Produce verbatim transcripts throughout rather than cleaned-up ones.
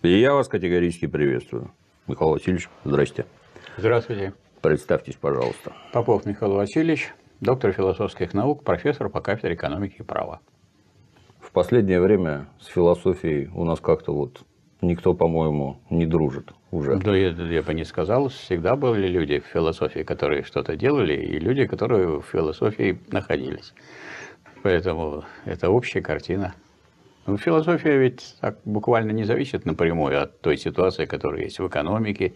И я вас категорически приветствую. Михаил Васильевич, здрасте. Здравствуйте. Представьтесь, пожалуйста. Попов Михаил Васильевич, доктор философских наук, профессор по кафедре экономики и права. В последнее время с философией у нас как-то вот никто, по-моему, не дружит уже. Да, я, я бы не сказал. Всегда были люди в философии, которые что-то делали, и люди, которые в философии находились. Поэтому это общая картина. Но философия ведь так буквально не зависит напрямую от той ситуации, которая есть в экономике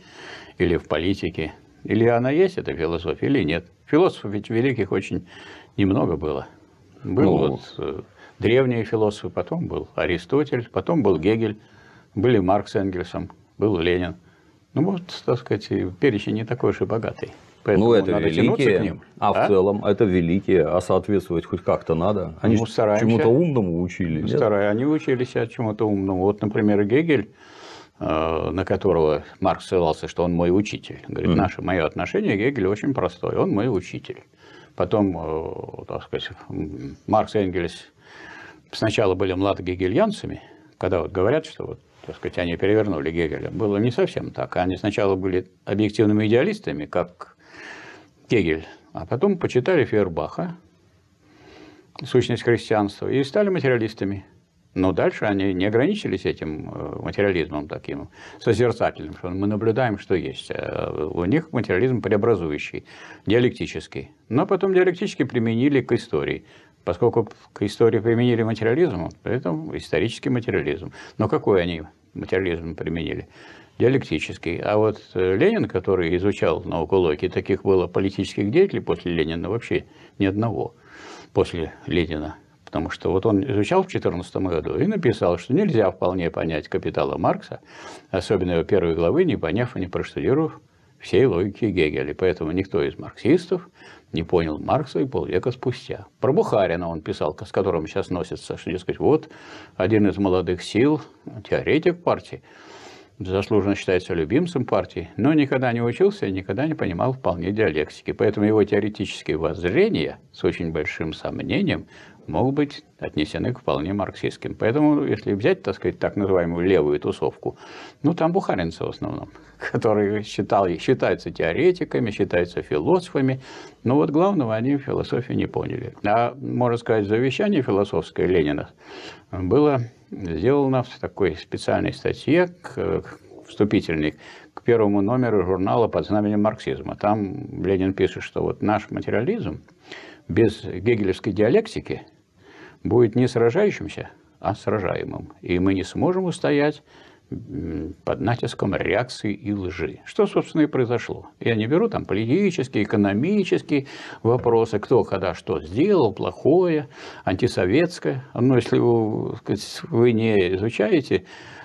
или в политике. Или она есть, эта философия, или нет. Философов ведь великих очень немного было. Был ну, вот, э, древние философы, потом был Аристотель, потом был Гегель, были Маркс с Энгельсом, был Ленин. Ну, вот, так сказать, перечень не такой уж и богатый. Поэтому ну, это надо великие, к ним, а, а в целом это великие, а соответствовать хоть как-то надо. Они ну, чему-то умному учили. Старая, они учились от чему-то умному. Вот, например, Гегель, на которого Маркс ссылался, что он мой учитель. Говорит, наше, мое отношение к Гегелю очень простое, он мой учитель. Потом, так сказать, Маркс и Энгельс сначала были младогегельянцами, когда вот говорят, что вот, так сказать, они перевернули Гегеля. Было не совсем так. Они сначала были объективными идеалистами, как Гегель, а потом почитали Фейербаха, сущность христианства, и стали материалистами. Но дальше они не ограничились этим материализмом таким созерцательным, что мы наблюдаем, что есть. У них материализм преобразующий, диалектический. Но потом диалектически применили к истории. Поскольку к истории применили материализм, поэтому исторический материализм. Но какой они материализм применили? Диалектический. А вот Ленин, который изучал науку логики, таких было политических деятелей после Ленина вообще ни одного. После Ленина. Потому что вот он изучал в две тысячи четырнадцатом году и написал, что нельзя вполне понять «Капитала» Маркса, особенно его первой главы, не поняв и не проштудировав всей логики Гегеля. Поэтому никто из марксистов не понял Маркса и полвека спустя. Про Бухарина он писал, с которым сейчас носится, что, дескать, вот один из молодых сил, теоретик партии, заслуженно считается любимцем партии, но никогда не учился и никогда не понимал вполне диалектики. Поэтому его теоретические воззрения с очень большим сомнением могут быть отнесены к вполне марксистским. Поэтому, если взять, так сказать, так называемую левую тусовку, ну, там бухаринцы в основном, которые считал, считаются теоретиками, считаются философами, но вот главного они в философии не поняли. А, можно сказать, завещание философское Ленина было сделано в такой специальной статье, к, к, вступительной, к первому номеру журнала под знаменем марксизма. Там Ленин пишет, что вот наш материализм без гегелевской диалектики будет не сражающимся, а сражаемым. И мы не сможем устоять под натиском реакции и лжи. Что, собственно, и произошло. Я не беру там политические, экономические вопросы, кто когда что сделал, плохое, антисоветское. Но если вы, вы не изучаете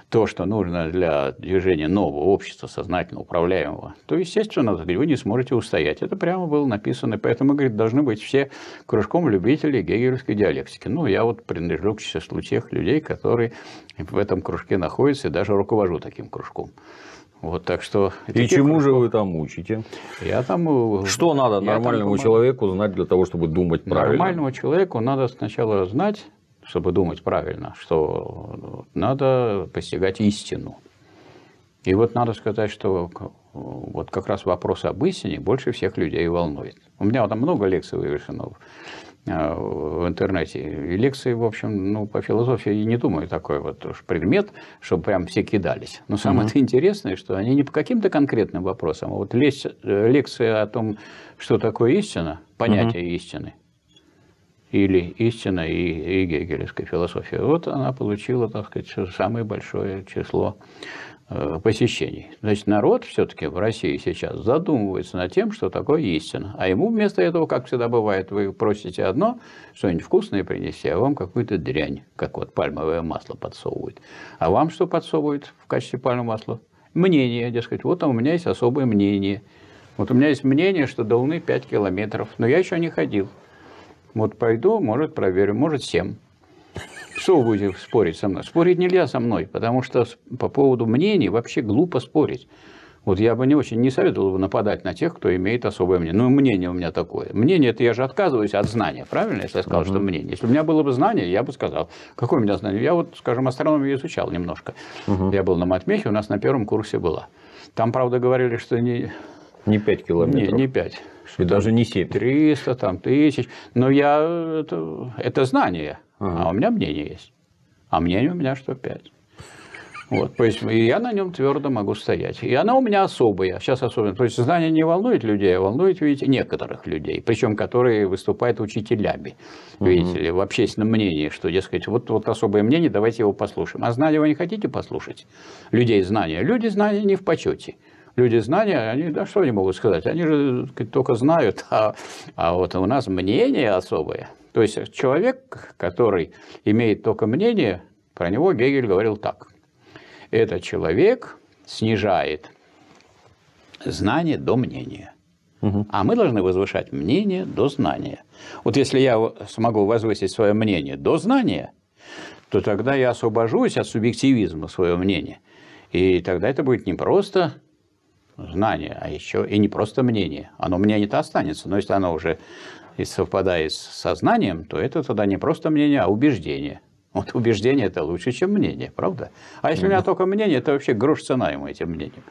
то, что нужно для движения нового общества, сознательно управляемого, то, естественно, вы не сможете устоять. Это прямо было написано. Поэтому, говорит, должны быть все кружком любителей гегелевской диалектики. Ну, я вот принадлежу к числу тех людей, которые в этом кружке находятся, и даже руковожу таким кружком. Вот, так что... И чему кружков... же вы там учите? Я там... Что надо я нормальному там... человеку знать для того, чтобы думать правильно? Нормальному человеку надо сначала знать, чтобы думать правильно, что надо постигать истину. И вот надо сказать, что вот как раз вопрос об истине больше всех людей волнует. У меня там много лекций вывешено в интернете. И лекции, в общем, ну, по философии, я не думаю, такой вот уж предмет, чтобы прям все кидались. Но самое uh-huh. интересное, что они не по каким-то конкретным вопросам, а вот лекция о том, что такое истина, понятие uh-huh. истины, или истина и, и гегелевская философия. Вот она получила, так сказать, самое большое число э, посещений. Значит, народ все-таки в России сейчас задумывается над тем, что такое истина. А ему вместо этого, как всегда бывает, вы просите одно, что-нибудь вкусное принести, а вам какую-то дрянь, как вот пальмовое масло подсовывают. А вам что подсовывают в качестве пальмового масла? Мнение, дескать, вот у меня есть особое мнение. Вот у меня есть мнение, что долны пять километров, но я еще не ходил. Вот пойду, может, проверю, может, семь. Что вы будете спорить со мной? Спорить нельзя со мной, потому что по поводу мнений вообще глупо спорить. Вот я бы не очень не советовал бы нападать на тех, кто имеет особое мнение. Ну, мнение у меня такое. Мнение, это я же отказываюсь от знания, правильно, если я сказал, uh-huh. что мнение. Если у меня было бы знание, я бы сказал. Какое у меня знание? Я вот, скажем, астрономию изучал немножко. Uh-huh. Я был на матмехе, у нас на первом курсе была. Там, правда, говорили, что не... Не пять километров. Не, не пять. И даже не семь. триста, там, тысяч. Но я... Это, это знание. Uh-huh. А у меня мнение есть. А мнение у меня что пять. Вот, то есть, и я на нем твердо могу стоять. И она у меня особая, сейчас особенно. То есть, знание не волнует людей, а волнует, видите, некоторых людей, причем которые выступают учителями, угу. видите ли, в общественном мнении, что, дескать, вот, вот особое мнение, давайте его послушаем. А знания вы не хотите послушать? Людей знания. Люди знания не в почете. Люди знания, они, да что они могут сказать? Они же только знают, а, а вот у нас мнение особое. То есть, человек, который имеет только мнение, про него Гегель говорил так. Этот человек снижает знание до мнения. Угу. А мы должны возвышать мнение до знания. Вот если я смогу возвысить свое мнение до знания, то тогда я освобожусь от субъективизма своего мнения. И тогда это будет не просто знание, а еще и не просто мнение. Оно мнение-то останется, но если оно уже совпадает с сознанием, то это тогда не просто мнение, а убеждение. Вот убеждение – это лучше, чем мнение, правда? А если у меня только мнение, это вообще грош цена ему этим мнением.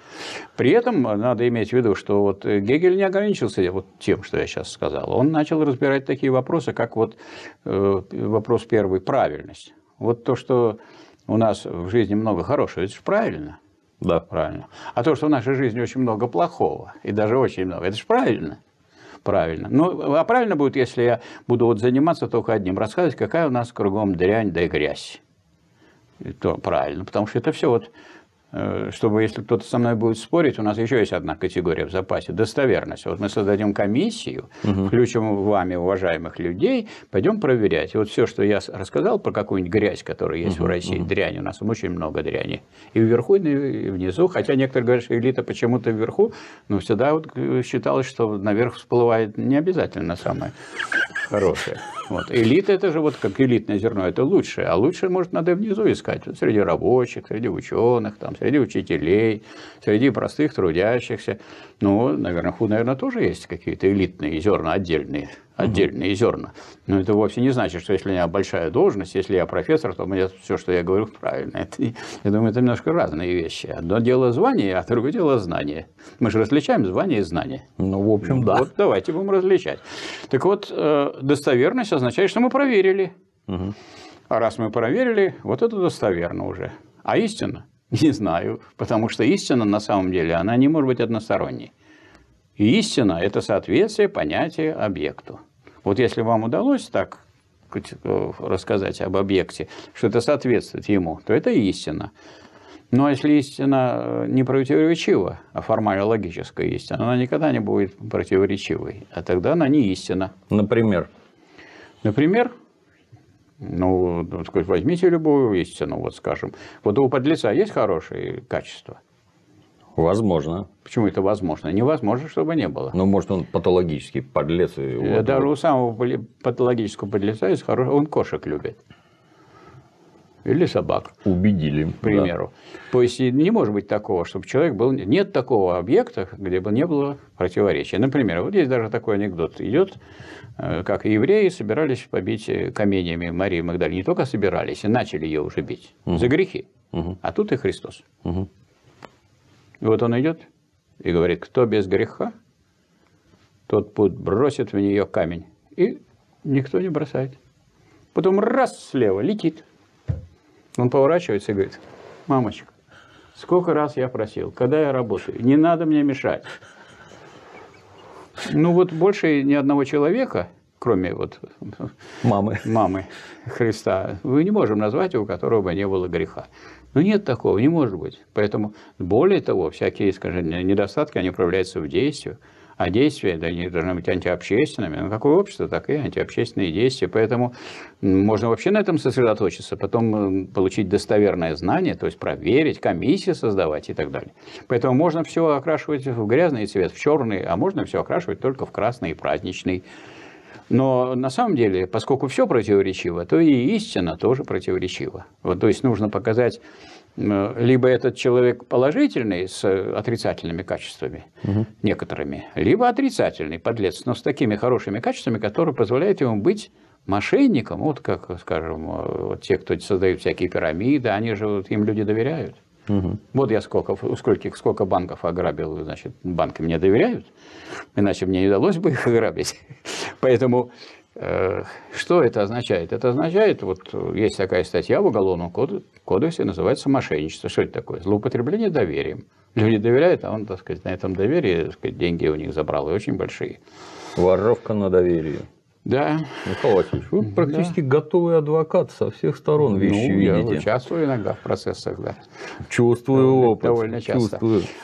При этом надо иметь в виду, что вот Гегель не ограничился вот тем, что я сейчас сказал. Он начал разбирать такие вопросы, как вот э, вопрос первый – правильность. Вот то, что у нас в жизни много хорошего, это же правильно. Да. Правильно. А то, что в нашей жизни очень много плохого, и даже очень много, это же правильно. Правильно. Ну, а правильно будет, если я буду вот заниматься только одним, рассказывать, какая у нас кругом дрянь да и грязь. И то правильно, потому что это все вот, чтобы если кто-то со мной будет спорить, у нас еще есть одна категория в запасе – достоверность. Вот мы создадим комиссию, угу. включим вами уважаемых людей, пойдем проверять. И вот все, что я рассказал про какую-нибудь грязь, которая есть угу, в России, угу. дрянь, у нас очень много дряни. И вверху, и внизу, хотя некоторые говорят, что элита почему-то вверху, но всегда вот считалось, что наверх всплывает не обязательно самое хорошее. Вот. Элита – это же вот как элитное зерно, это лучшее. А лучшее, может, надо внизу искать. Вот среди рабочих, среди ученых, там, среди учителей, среди простых трудящихся. Ну, наверху, наверное, тоже есть какие-то элитные зерна, отдельные, отдельные угу. зерна. Но это вовсе не значит, что если у меня большая должность, если я профессор, то мне все, что я говорю, правильно. Это, я думаю, это немножко разные вещи. Одно дело звание, а другое дело знание. Мы же различаем звание и знание. Ну, в общем, да. Вот давайте будем различать. Так вот, достоверность означает, что мы проверили. Угу. А раз мы проверили, вот это достоверно уже. А истина? Не знаю, потому что истина, на самом деле, она не может быть односторонней. И истина – это соответствие понятия объекту. Вот если вам удалось так рассказать об объекте, что это соответствует ему, то это истина. Но если истина не противоречива, а формально логическая истина, она никогда не будет противоречивой, а тогда она не истина. Например? Например? Ну, возьмите любую истину, вот скажем. Вот у подлеца есть хорошие качества? Возможно. Почему это возможно? Невозможно, чтобы не было. Ну, может, он патологический подлец. И даже у самого патологического подлеца есть хороший... Он кошек любит. Или собак. Убедили. К примеру. Да. То есть, не может быть такого, чтобы человек был... Нет такого объекта, где бы не было противоречия. Например, вот здесь даже такой анекдот идет... Как евреи собирались побить каменьями Марии Магдалины. Не только собирались, и начали ее уже бить. Угу. За грехи. Угу. А тут и Христос. Угу. И вот он идет и говорит, кто без греха, тот бросит в нее камень. И никто не бросает. Потом раз слева летит. Он поворачивается и говорит, мамочка, сколько раз я просил, когда я работаю, не надо мне мешать. Ну, вот больше ни одного человека, кроме вот мамы. мамы Христа, мы не можем назвать, у которого бы не было греха. Ну, нет такого, не может быть. Поэтому, более того, всякие, скажем, недостатки, они проявляются в действии. А действия, да, они должны быть антиобщественными. Ну, какое общество, так и антиобщественные действия. Поэтому можно вообще на этом сосредоточиться, потом получить достоверное знание, то есть проверить, комиссии создавать и так далее. Поэтому можно все окрашивать в грязный цвет, в черный, а можно все окрашивать только в красный и праздничный. Но на самом деле, поскольку все противоречиво, то и истина тоже противоречива. Вот, то есть нужно показать, либо этот человек положительный с отрицательными качествами, угу. некоторыми, либо отрицательный подлец, но с такими хорошими качествами, которые позволяют ему быть мошенником. Вот как, скажем, вот те, кто создают всякие пирамиды, они же, вот, им люди доверяют. Угу. Вот я сколько, сколько, сколько банков ограбил, значит, банки мне доверяют, иначе мне не удалось бы их ограбить. Поэтому э, что это означает? Это означает, вот есть такая статья в Уголовном кодексе, называется мошенничество. Что это такое? Злоупотребление доверием. Люди доверяют, а он, так сказать, на этом доверии, так сказать, деньги у них забрал, и очень большие. Воровка на доверии. Да. Михаил Васильевич, вы практически да. готовый адвокат со всех сторон вещи ну, видите. Я участвую иногда в процессах, да. Чувствую опыт. Довольно часто.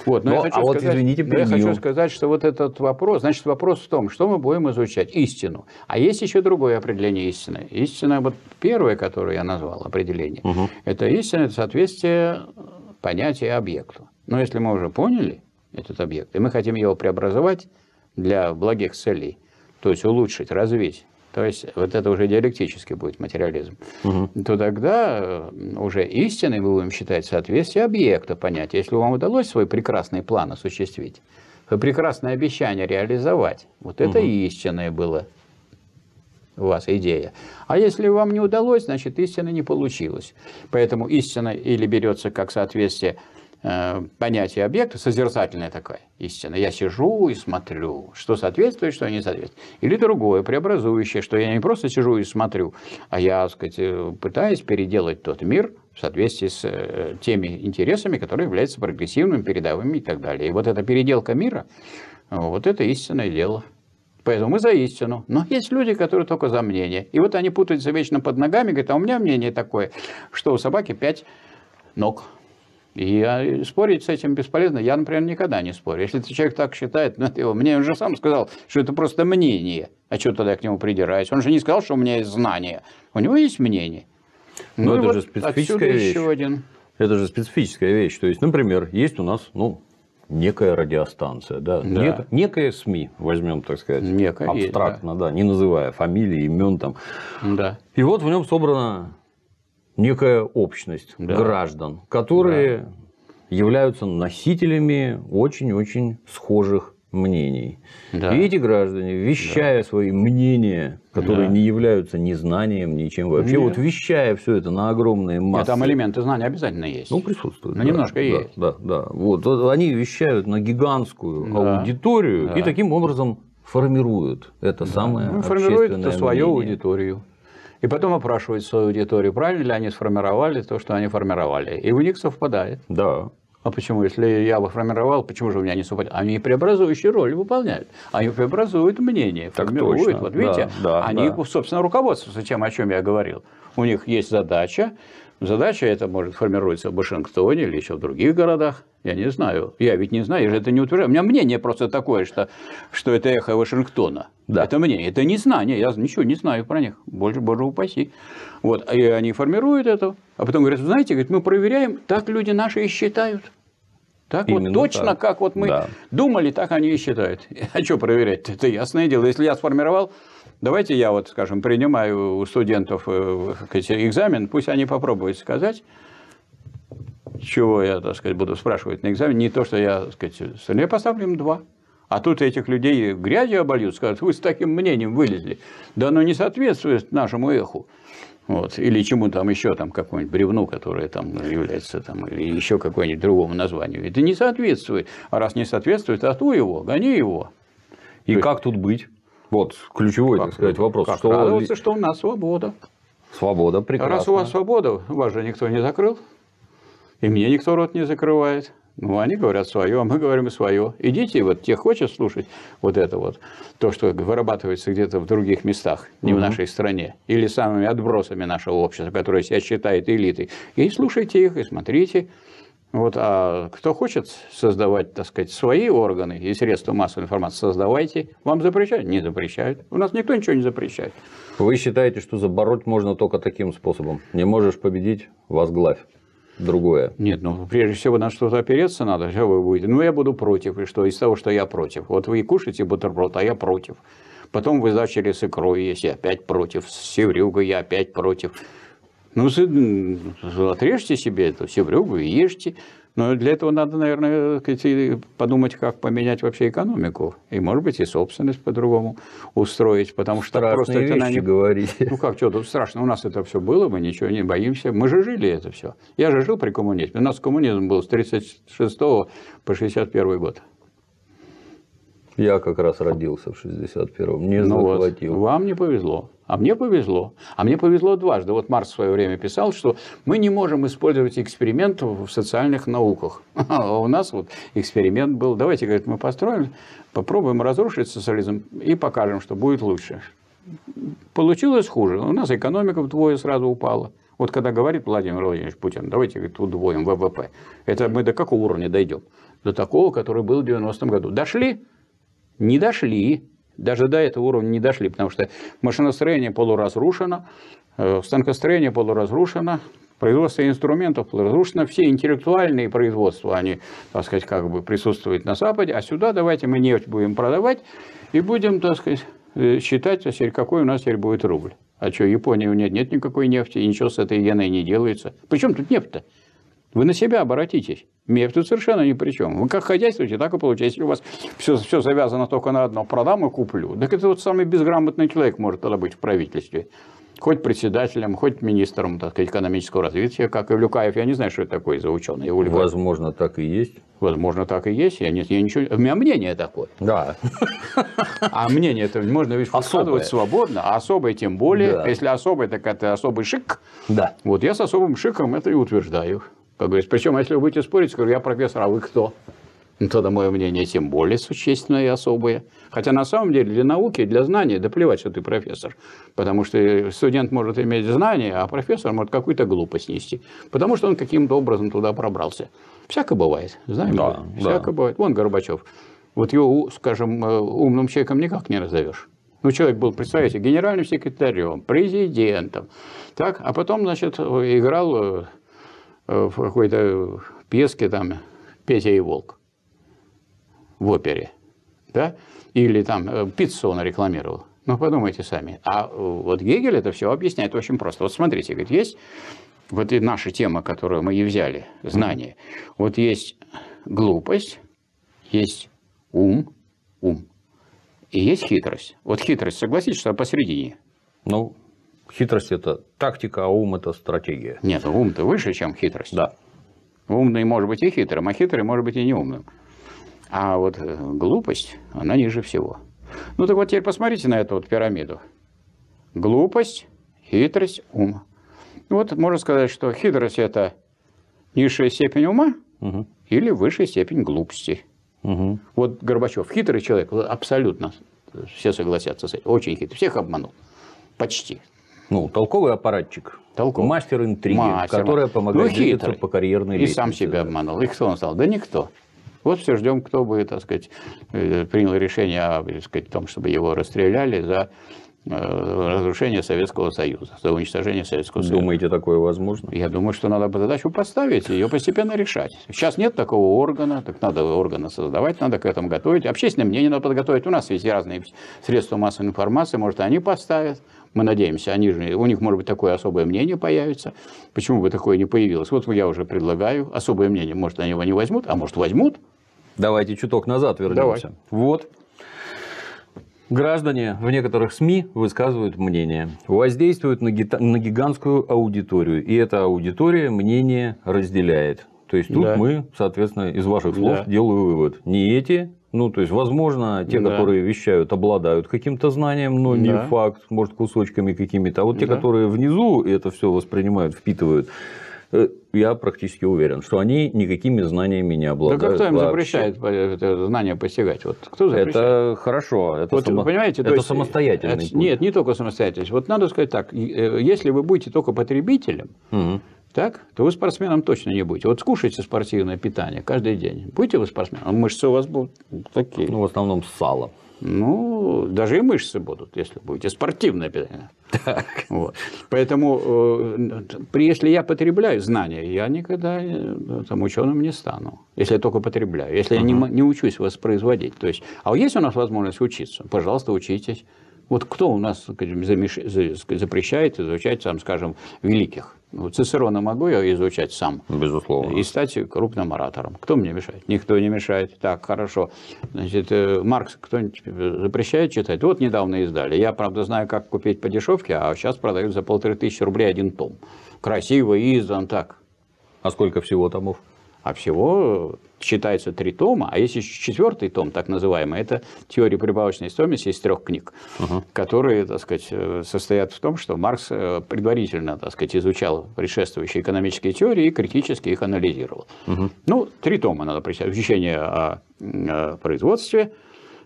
Вот, но но, я хочу а сказать, вот, извините, но я хочу сказать, что вот этот вопрос, значит, вопрос в том, что мы будем изучать. Истину. А есть еще другое определение истины. Истина, вот первое, которое я назвал определение, угу. это истина, это соответствие понятия объекту. Но если мы уже поняли этот объект, и мы хотим его преобразовать для благих целей, то есть улучшить, развить, то есть вот это уже диалектически будет материализм, угу. то тогда уже истиной мы будем считать соответствие объекта понятия. Если вам удалось свой прекрасный план осуществить, свое прекрасное обещание реализовать, вот это угу. истинное было у вас идея. А если вам не удалось, значит, истина не получилась. Поэтому истина или берется как соответствие понятие объекта, созерцательная такая истина. Я сижу и смотрю, что соответствует, что не соответствует. Или другое, преобразующее, что я не просто сижу и смотрю, а я, так сказать, пытаюсь переделать тот мир в соответствии с теми интересами, которые являются прогрессивными, передовыми и так далее. И вот эта переделка мира, вот это истинное дело. Поэтому мы за истину. Но есть люди, которые только за мнение. И вот они путаются вечно под ногами, говорят, а у меня мнение такое, что у собаки пять ног. И спорить с этим бесполезно. Я, например, никогда не спорю. Если человек так считает, ну, это его мнение. Он же сам сказал, что это просто мнение. А что тогда я к нему придираюсь? Он же не сказал, что у меня есть знания. У него есть мнение. Но ну, это вот же специфическая вещь. Еще один. Это же специфическая вещь. То есть, например, есть у нас ну, некая радиостанция. Да? Да. Нек, некая СМИ, возьмем, так сказать, некая, абстрактно, да. Да, не называя фамилии, имен. Там. Да. И вот в нем собрано... некая общность да. граждан, которые да. являются носителями очень-очень схожих мнений. Да. И эти граждане, вещая да. свои мнения, которые да. не являются ни знанием, ничем вообще, нет. вот вещая все это на огромные массы... Нет, там элементы знания обязательно есть. Ну, присутствуют. Но да, немножко да, есть. Да, да, да. Вот, вот они вещают на гигантскую да. аудиторию да. и таким образом формируют это да. самое ну, формируют это свою мнение. Аудиторию. И потом опрашивают свою аудиторию, правильно ли они сформировали то, что они формировали. И у них совпадает. Да. А почему? Если я бы формировал, почему же у меня не совпадает? Они преобразующую роль выполняют. Они преобразуют мнение, так формируют. Точно. Вот видите, да, да, они, да. собственно, руководствуются тем, о чем я говорил. У них есть задача. Задача эта, может, формируется в Вашингтоне или еще в других городах. Я не знаю. Я ведь не знаю, я же это не утверждаю. У меня мнение просто такое, что, что это эхо Вашингтона. Да. Это мнение. Это не знание. Я ничего не знаю про них. Боже, боже упаси. Вот. И они формируют это. А потом говорят, знаете, говорят, мы проверяем, так люди наши и считают. Так именно вот точно, так. как вот мы да. думали, так они и считают. А что проверять? Это ясное дело. Если я сформировал... Давайте я, вот, скажем, принимаю у студентов экзамен, пусть они попробуют сказать, чего я, так сказать, буду спрашивать на экзамене. Не то, что я, так сказать, я поставлю им два. А тут этих людей грязью обольют, скажут, вы с таким мнением вылезли. Да оно не соответствует нашему эху. Вот. Или чему там еще, там, какому-нибудь бревну, которое там является, там, или еще какое-нибудь другому названию. Это не соответствует. А раз не соответствует, а то его, гони его. И как тут быть? Вот ключевой, как, так сказать, вопрос. Как что радоваться, ли... что у нас свобода. Свобода, прекрасно. Раз у вас свобода, вас же никто не закрыл. И мне никто рот не закрывает. Ну, они говорят свое, а мы говорим и свое. Идите, вот те хочет слушать вот это вот, то, что вырабатывается где-то в других местах, не угу. в нашей стране, или самыми отбросами нашего общества, которое себя считает элитой. И слушайте их, и смотрите. Вот, а кто хочет создавать, так сказать, свои органы и средства массовой информации, создавайте. Вам запрещают? Не запрещают. У нас никто ничего не запрещает. Вы считаете, что забороть можно только таким способом? Не можешь победить, возглавь другое. Нет, ну, прежде всего, на что-то опереться надо. Все вы будете. Ну, я буду против. И что? Из того, что я против. Вот вы и кушаете бутерброд, а я против. Потом вы начали с икрой есть, я опять против. С севрюгой я опять против. Ну, отрежьте себе эту севрюгу и ешьте. Но для этого надо, наверное, подумать, как поменять вообще экономику. И, может быть, и собственность по-другому устроить. Потому что страшные просто это не говорить. Ну как, что тут страшно? У нас это все было, мы ничего не боимся. Мы же жили это все. Я же жил при коммунизме. У нас коммунизм был с тридцать шестого по шестьдесят первый год. Я как раз родился в шестьдесят первом, не ну захватил. Вот, вам не повезло, а мне повезло. А мне повезло дважды. Вот Маркс в свое время писал, что мы не можем использовать эксперимент в социальных науках. А у нас вот эксперимент был. Давайте, говорит, мы построим, попробуем разрушить социализм и покажем, что будет лучше. Получилось хуже. У нас экономика вдвое сразу упала. Вот когда говорит Владимир Владимирович Путин, давайте, говорит, удвоим вэ вэ пэ. Это мы до какого уровня дойдем? До такого, который был в девяностом году. Дошли? Не дошли, даже до этого уровня не дошли, потому что машиностроение полуразрушено, станкостроение полуразрушено, производство инструментов полуразрушено, все интеллектуальные производства, они, так сказать, как бы присутствуют на Западе, а сюда давайте мы нефть будем продавать и будем, так сказать, считать, какой у нас теперь будет рубль. А что, Японии нет, нет никакой нефти, и ничего с этой иеной не делается. Причем тут нефть-то? Вы на себя оборотитесь. Нефть тут совершенно ни при чем. Вы как хозяйствуете, так и получаете. Если у вас все, все завязано только на одно, продам и куплю. Так это вот самый безграмотный человек может тогда быть в правительстве. Хоть председателем, хоть министром, так сказать, экономического развития, как Ивлюкаев. Я не знаю, что это такое за ученый. Возможно, так и есть. Возможно, так и есть. Я не, я ничего... У меня мнение такое. Да. А мнение это можно ведь высказывать свободно, а особое тем более. Да. Если особое, так это особый шик. Да. Вот я с особым шиком это и утверждаю. Причем, если вы будете спорить, скажу, я профессор, а вы кто? Ну, тогда мое мнение тем более существенное и особое. Хотя, на самом деле, для науки, для знания, да плевать, что ты профессор. Потому что студент может иметь знания, а профессор может какую-то глупость нести. Потому что он каким-то образом туда пробрался. Всяко бывает, знаем, да, да. Всяко бывает. Вон Горбачев. Вот его, скажем, умным человеком никак не назовешь. Ну, человек был, представляете, генеральным секретарем, президентом. Так? А потом, значит, играл... в какой-то пьеске там «Петя и Волк» в опере, да? Или там пиццу он рекламировал. Ну, подумайте сами. А вот Гегель это все объясняет очень просто. Вот смотрите, говорит, есть вот и наша тема, которую мы и взяли, знание. Вот есть глупость, есть ум, ум, и есть хитрость. Вот хитрость, согласитесь, что посередине? Ну... Хитрость – это тактика, а ум – это стратегия. Нет, ум-то выше, чем хитрость. Да. Умный может быть и хитрым, а хитрый может быть и неумным. А вот глупость, она ниже всего. Ну, так вот теперь посмотрите на эту вот пирамиду. Глупость, хитрость, ум. Вот можно сказать, что хитрость – это низшая степень ума, угу, или высшая степень глупости. Угу. Вот Горбачев – хитрый человек, абсолютно все согласятся с этим, очень хитрый, всех обманул, почти. Ну, толковый аппаратчик, толковый. Мастер интриги, мастер, которая помогает двигаться по карьерной лестнице. И сам себя обманул. И кто он стал? Да никто. Вот все ждем, кто бы, так сказать, принял решение о, так сказать, том, чтобы его расстреляли за разрушение Советского Союза, за уничтожение Советского Союза. Думаете, такое возможно? Я думаю, что надо бы задачу поставить и ее постепенно решать. Сейчас нет такого органа, так надо органы создавать, надо к этому готовить. Общественное мнение надо подготовить. У нас есть разные средства массовой информации, может, они поставят. Мы надеемся, они же, у них, может быть, такое особое мнение появится. Почему бы такое не появилось? Вот я уже предлагаю особое мнение. Может, они его не возьмут, а может, возьмут. Давайте чуток назад вернемся. Давай. Вот. Граждане в некоторых СМИ высказывают мнение, воздействуют на, гита... на гигантскую аудиторию, и эта аудитория мнение разделяет. То есть тут да, мы, соответственно, из ваших слов да, делаю вывод. Не эти, ну то есть, возможно, те, да, которые вещают, обладают каким-то знанием, но да, не факт, может, кусочками какими-то. А вот те, да, которые внизу это все воспринимают, впитывают, я практически уверен, что они никакими знаниями не обладают. Да кто им вообще запрещает знания постигать? Вот кто запрещает? Это хорошо, это, вот, само... понимаете, это самостоятельный это... путь. Нет, не только самостоятельность. Вот надо сказать так, если вы будете только потребителем, угу, так, то вы спортсменом точно не будете. Вот скушайте спортивное питание каждый день. Будете вы спортсменом? Мышцы у вас будут такие. Ну, в основном с салом. Ну, даже и мышцы будут, если будете спортивное питание. Так. Вот. Поэтому, если я потребляю знания, я никогда там ученым не стану. Если я только потребляю. Если я не, не учусь воспроизводить. То есть, а есть у нас возможность учиться? Пожалуйста, учитесь. Вот кто у нас запрещает изучать, там, скажем, великих? Цицерона могу я изучать сам. Безусловно. И стать крупным оратором. Кто мне мешает? Никто не мешает. Так, хорошо. Значит, Маркс кто-нибудь запрещает читать? Вот недавно издали. Я, правда, знаю, как купить по дешевке, а сейчас продают за полторы тысячи рублей один том. Красиво издан так. А сколько всего томов? А всего считается три тома, а есть еще четвертый том, так называемый, это теория прибавочной стоимости из трех книг, угу. которые, так сказать, состоят в том, что Маркс предварительно, так сказать, изучал предшествующие экономические теории и критически их анализировал. Угу. Ну, три тома надо представить. Учение о производстве,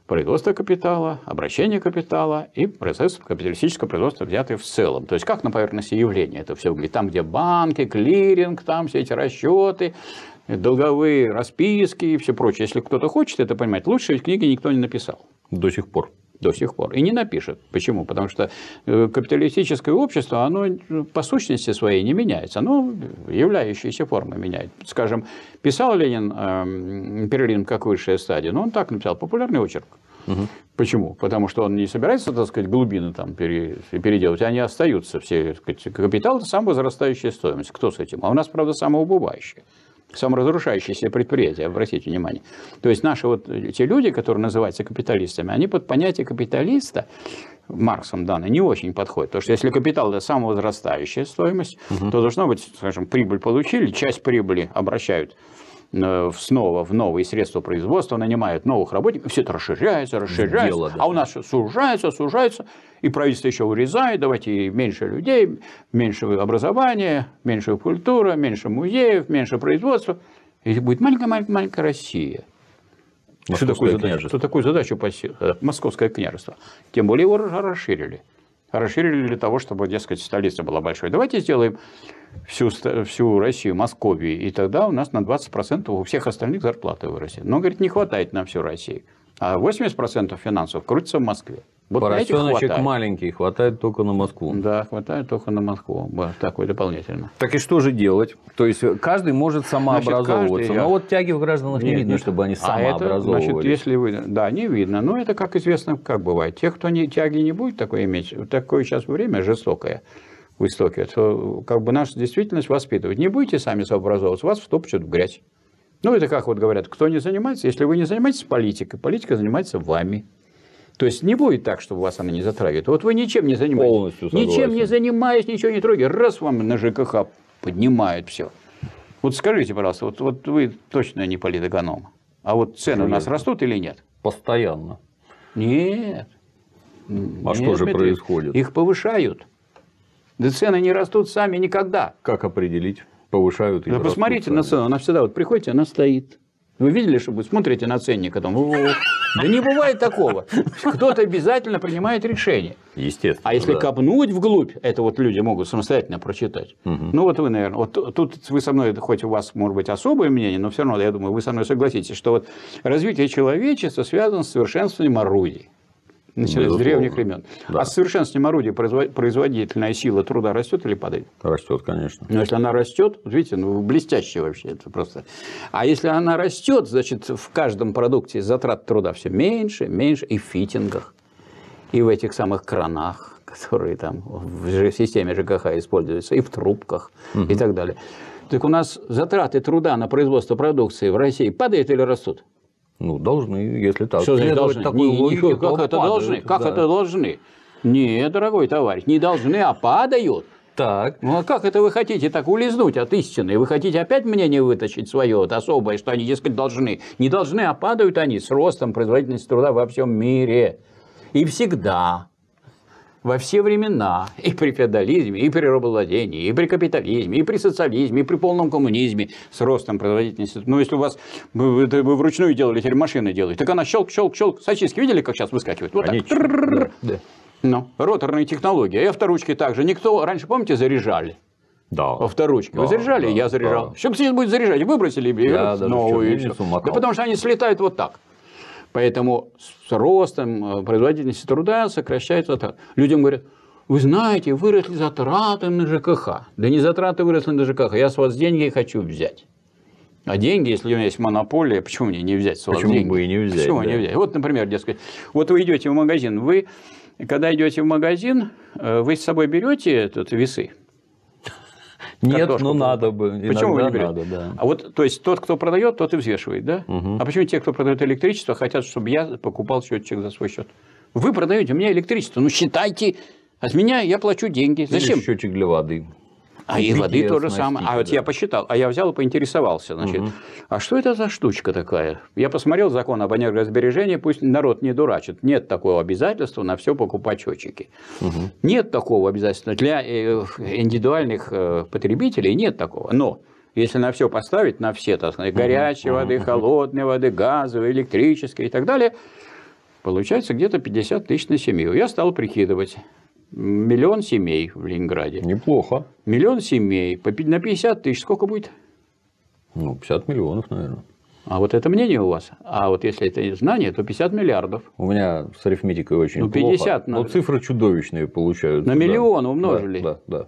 производство капитала, обращение капитала и процесс капиталистического производства, взятый в целом. То есть, как на поверхности явления это все выглядит. Там, где банки, клиринг, там все эти расчеты, долговые расписки и все прочее. Если кто-то хочет это понимать, лучше книги никто не написал. До сих пор. До сих пор. И не напишет. Почему? Потому что капиталистическое общество, оно по сущности своей не меняется. Оно являющиеся формы меняет. Скажем, писал Ленин э, империализм как высшая стадия, но он так написал, популярный очерк. Угу. Почему? Потому что он не собирается, так сказать, глубины там пере... переделать, они остаются все. Так сказать, капитал – это самовозрастающая стоимость. Кто с этим? А у нас, правда, самоубывающая. Саморазрушающиеся предприятия, обратите внимание. То есть наши вот те люди, которые называются капиталистами, они под понятие капиталиста, Марксом данное, не очень подходят. Потому что если капитал – это самовозрастающая стоимость, угу. то должно быть, скажем, прибыль получили, часть прибыли обращают снова в новые средства производства, нанимают новых работников, все это расширяется, расширяется, дело, да. а у нас сужается, сужается, и правительство еще урезает, давайте меньше людей, меньше образования, меньше культуры, меньше музеев, меньше производства, и будет маленькая-маленькая Россия. Что такое, задачу, что такую задачу посилило? Московское княжество. Тем более его расширили. Расширили для того, чтобы, дескать, столица была большой. Давайте сделаем всю, всю Россию Московию, и тогда у нас на двадцать процентов у всех остальных зарплаты вырастет. Но, говорит, не хватает на всю Россию. А восемьдесят процентов финансов крутится в Москве. Вот поросеночек маленький, хватает только на Москву. Да, хватает только на Москву. Вот такой дополнительно. Так и что же делать? То есть, каждый может самообразовываться. Значит, каждый, но я... вот тяги в гражданах нет, не видно, нет. чтобы они самообразовывались. А это, значит, если вы... Да, не видно. Но это, как известно, как бывает. Те, кто не... тяги не будет такой иметь, такое сейчас время жестокое в истоке, то как бы наша действительность воспитывает. Не будете сами самообразовываться, вас втопчут в грязь. Ну, это как вот говорят, кто не занимается, если вы не занимаетесь политикой, политика занимается вами. То есть, не будет так, чтобы вас она не затрагивает. Вот вы ничем не занимаетесь. Полностью согласен. Ничем не занимаясь, ничего не трогаете. Раз вам на ЖКХ поднимают все. Вот скажите, пожалуйста, вот, вот вы точно не политэконом. А вот цены Железно. у нас растут или нет? Постоянно. Нет. А нет, что же Дмитрий, происходит? Их повышают. Да цены не растут сами никогда. Как определить? Повышают или да растут посмотрите сами. На цену. Она всегда вот приходите, она стоит. Вы видели, что вы смотрите на ценник, а там, да не бывает такого. Кто-то обязательно принимает решение. Естественно. А если да. копнуть вглубь, это вот люди могут самостоятельно прочитать. Угу. Ну вот вы, наверное, вот тут вы со мной, хоть у вас может быть особое мнение, но все равно, я думаю, вы со мной согласитесь, что вот развитие человечества связано с совершенствованием орудий. Начали с древних времен. Да. А с совершенствованием орудий производительная сила труда растет или падает? Растет, конечно. Но если она растет, вот видите, ну блестяще вообще это просто. А если она растет, значит, в каждом продукте затрат труда все меньше, меньше, и в фитингах, и в этих самых кранах, которые там в системе ЖКХ используются, и в трубках, угу. и так далее. Так у нас затраты труда на производство продукции в России падают или растут? Ну, должны, если так. Что значит должны? Такой не, логике, как падают, это должны? Как да. это должны? Не, дорогой товарищ, не должны, а падают. Так. Ну, а как это вы хотите так улизнуть от истины? Вы хотите опять мнение вытащить свое вот, особое, что они, дескать, должны? Не должны, а падают они с ростом производительности труда во всем мире. И всегда. Во все времена, и при феодализме, и при рабовладении, и при капитализме, и при социализме, и при полном коммунизме с ростом производительности. Ну, если у вас вы, вы вручную делали, теперь машины делают, так она щелк, щелк, щелк. Сосиски видели, как сейчас выскакивают? Вот Конечно. так. Да. Ну, роторные технологии. И авторучки также. Никто раньше, помните, заряжали? Да. Авторучки. Да, вы заряжали, да, я заряжал. Да. Что сейчас будет заряжать? Выбросили. Да, и, да, новую, и все. Да, потому что они слетают вот так. Поэтому с ростом производительности труда сокращаются затраты. Людям говорят, вы знаете, выросли затраты на ЖКХ. Да не затраты выросли на ЖКХ, я с вас деньги хочу взять. А деньги, если у меня есть монополия, почему мне не взять с вас почему деньги? Почему бы и не взять? Почему да? не взять? Вот, например, дескать, вот вы идете в магазин, вы, когда идете в магазин, вы с собой берете этот, весы? Нет, картошку. Ну надо бы. Почему вы не берете? Надо, да. А вот, то есть, тот, кто продает, тот и взвешивает, да? Угу. А почему те, кто продает электричество, хотят, чтобы я покупал счетчик за свой счет? Вы продаете у меня электричество, ну считайте, от меня я плачу деньги. Зачем? Или счетчик для воды. А и воды то же самое. А вот да. я посчитал, а я взял и поинтересовался. Значит, угу. А что это за штучка такая? Я посмотрел закон об энергосбережении, пусть народ не дурачит. Нет такого обязательства на все покупать счетчики. Угу. Нет такого обязательства. Для индивидуальных потребителей нет такого. Но если на все поставить, на все, так сказать, горячей угу. воды, угу. холодной воды, газовой, электрической и так далее, получается где-то пятьдесят тысяч на семью. Я стал прикидывать. Миллион семей в Ленинграде. Неплохо. Миллион семей на пятьдесят тысяч сколько будет? Ну, пятьдесят миллионов, наверное. А вот это мнение у вас. А вот если это знание, то пятьдесят миллиардов. У меня с арифметикой очень ну, пятьдесят плохо. На... Но цифры чудовищные получаются. На да. миллион умножили. Да, да, да.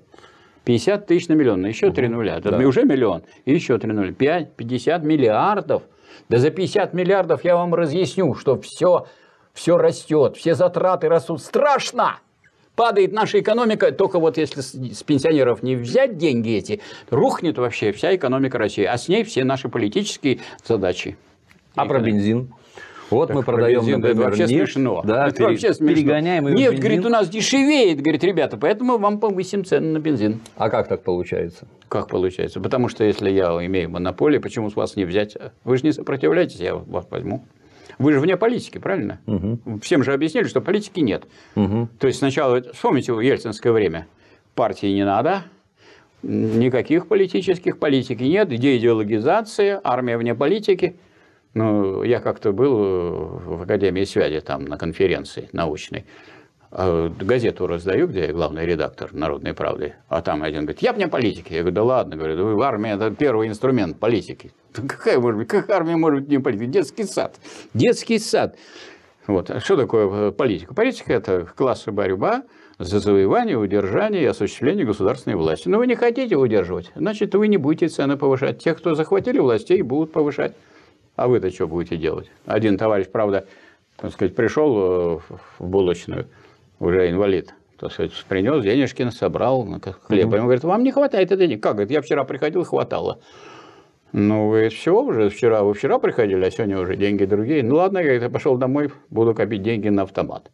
пятьдесят тысяч на миллион, еще угу. три нуля. Да. Уже миллион, и еще три нуля. пятьдесят миллиардов. Да за пятьдесят миллиардов я вам разъясню, что все, все растет, все затраты растут. Страшно! Падает наша экономика, только вот если с пенсионеров не взять деньги эти, рухнет вообще вся экономика России, а с ней все наши политические задачи. А про бензин? Вот так мы продаем, бензин, например, это вообще нефть, смешно. Да, это пере... вообще смешно. Перегоняем ее в бензин. Нефть, говорит, у нас дешевеет, говорит, ребята, поэтому вам повысим цены на бензин. А как так получается? Как получается? Потому что если я имею монополию, почему с вас не взять? Вы же не сопротивляетесь, я вас возьму. Вы же вне политики, правильно? Угу. Всем же объяснили, что политики нет. Угу. То есть сначала, вспомните, в ельцинское время партии не надо, никаких политических, политики нет, деидеологизация, армия вне политики. Ну, я как-то был в Академии связи там на конференции научной. Газету раздаю, где я главный редактор «Народной правды», а там один говорит, я вне политики. Я говорю, да ладно, говорю, армия – это первый инструмент политики. Какая может быть, как армия может быть не политика? Детский сад. Детский сад. Вот. А что такое политика? Политика – это классовая борьба за завоевание, удержание и осуществление государственной власти. Но вы не хотите удерживать, значит, вы не будете цены повышать. Те, кто захватили власть, те и будут повышать. А вы-то что будете делать? Один товарищ, правда, так сказать, пришел в булочную, уже инвалид, так сказать, принес денежки, собрал хлеб. Ему говорит, вам не хватает денег. Как? Говорит, я вчера приходил, хватало. Ну, вы все уже вчера, вы вчера приходили, а сегодня уже деньги другие. Ну, ладно, говорит, я пошел домой, буду копить деньги на автомат.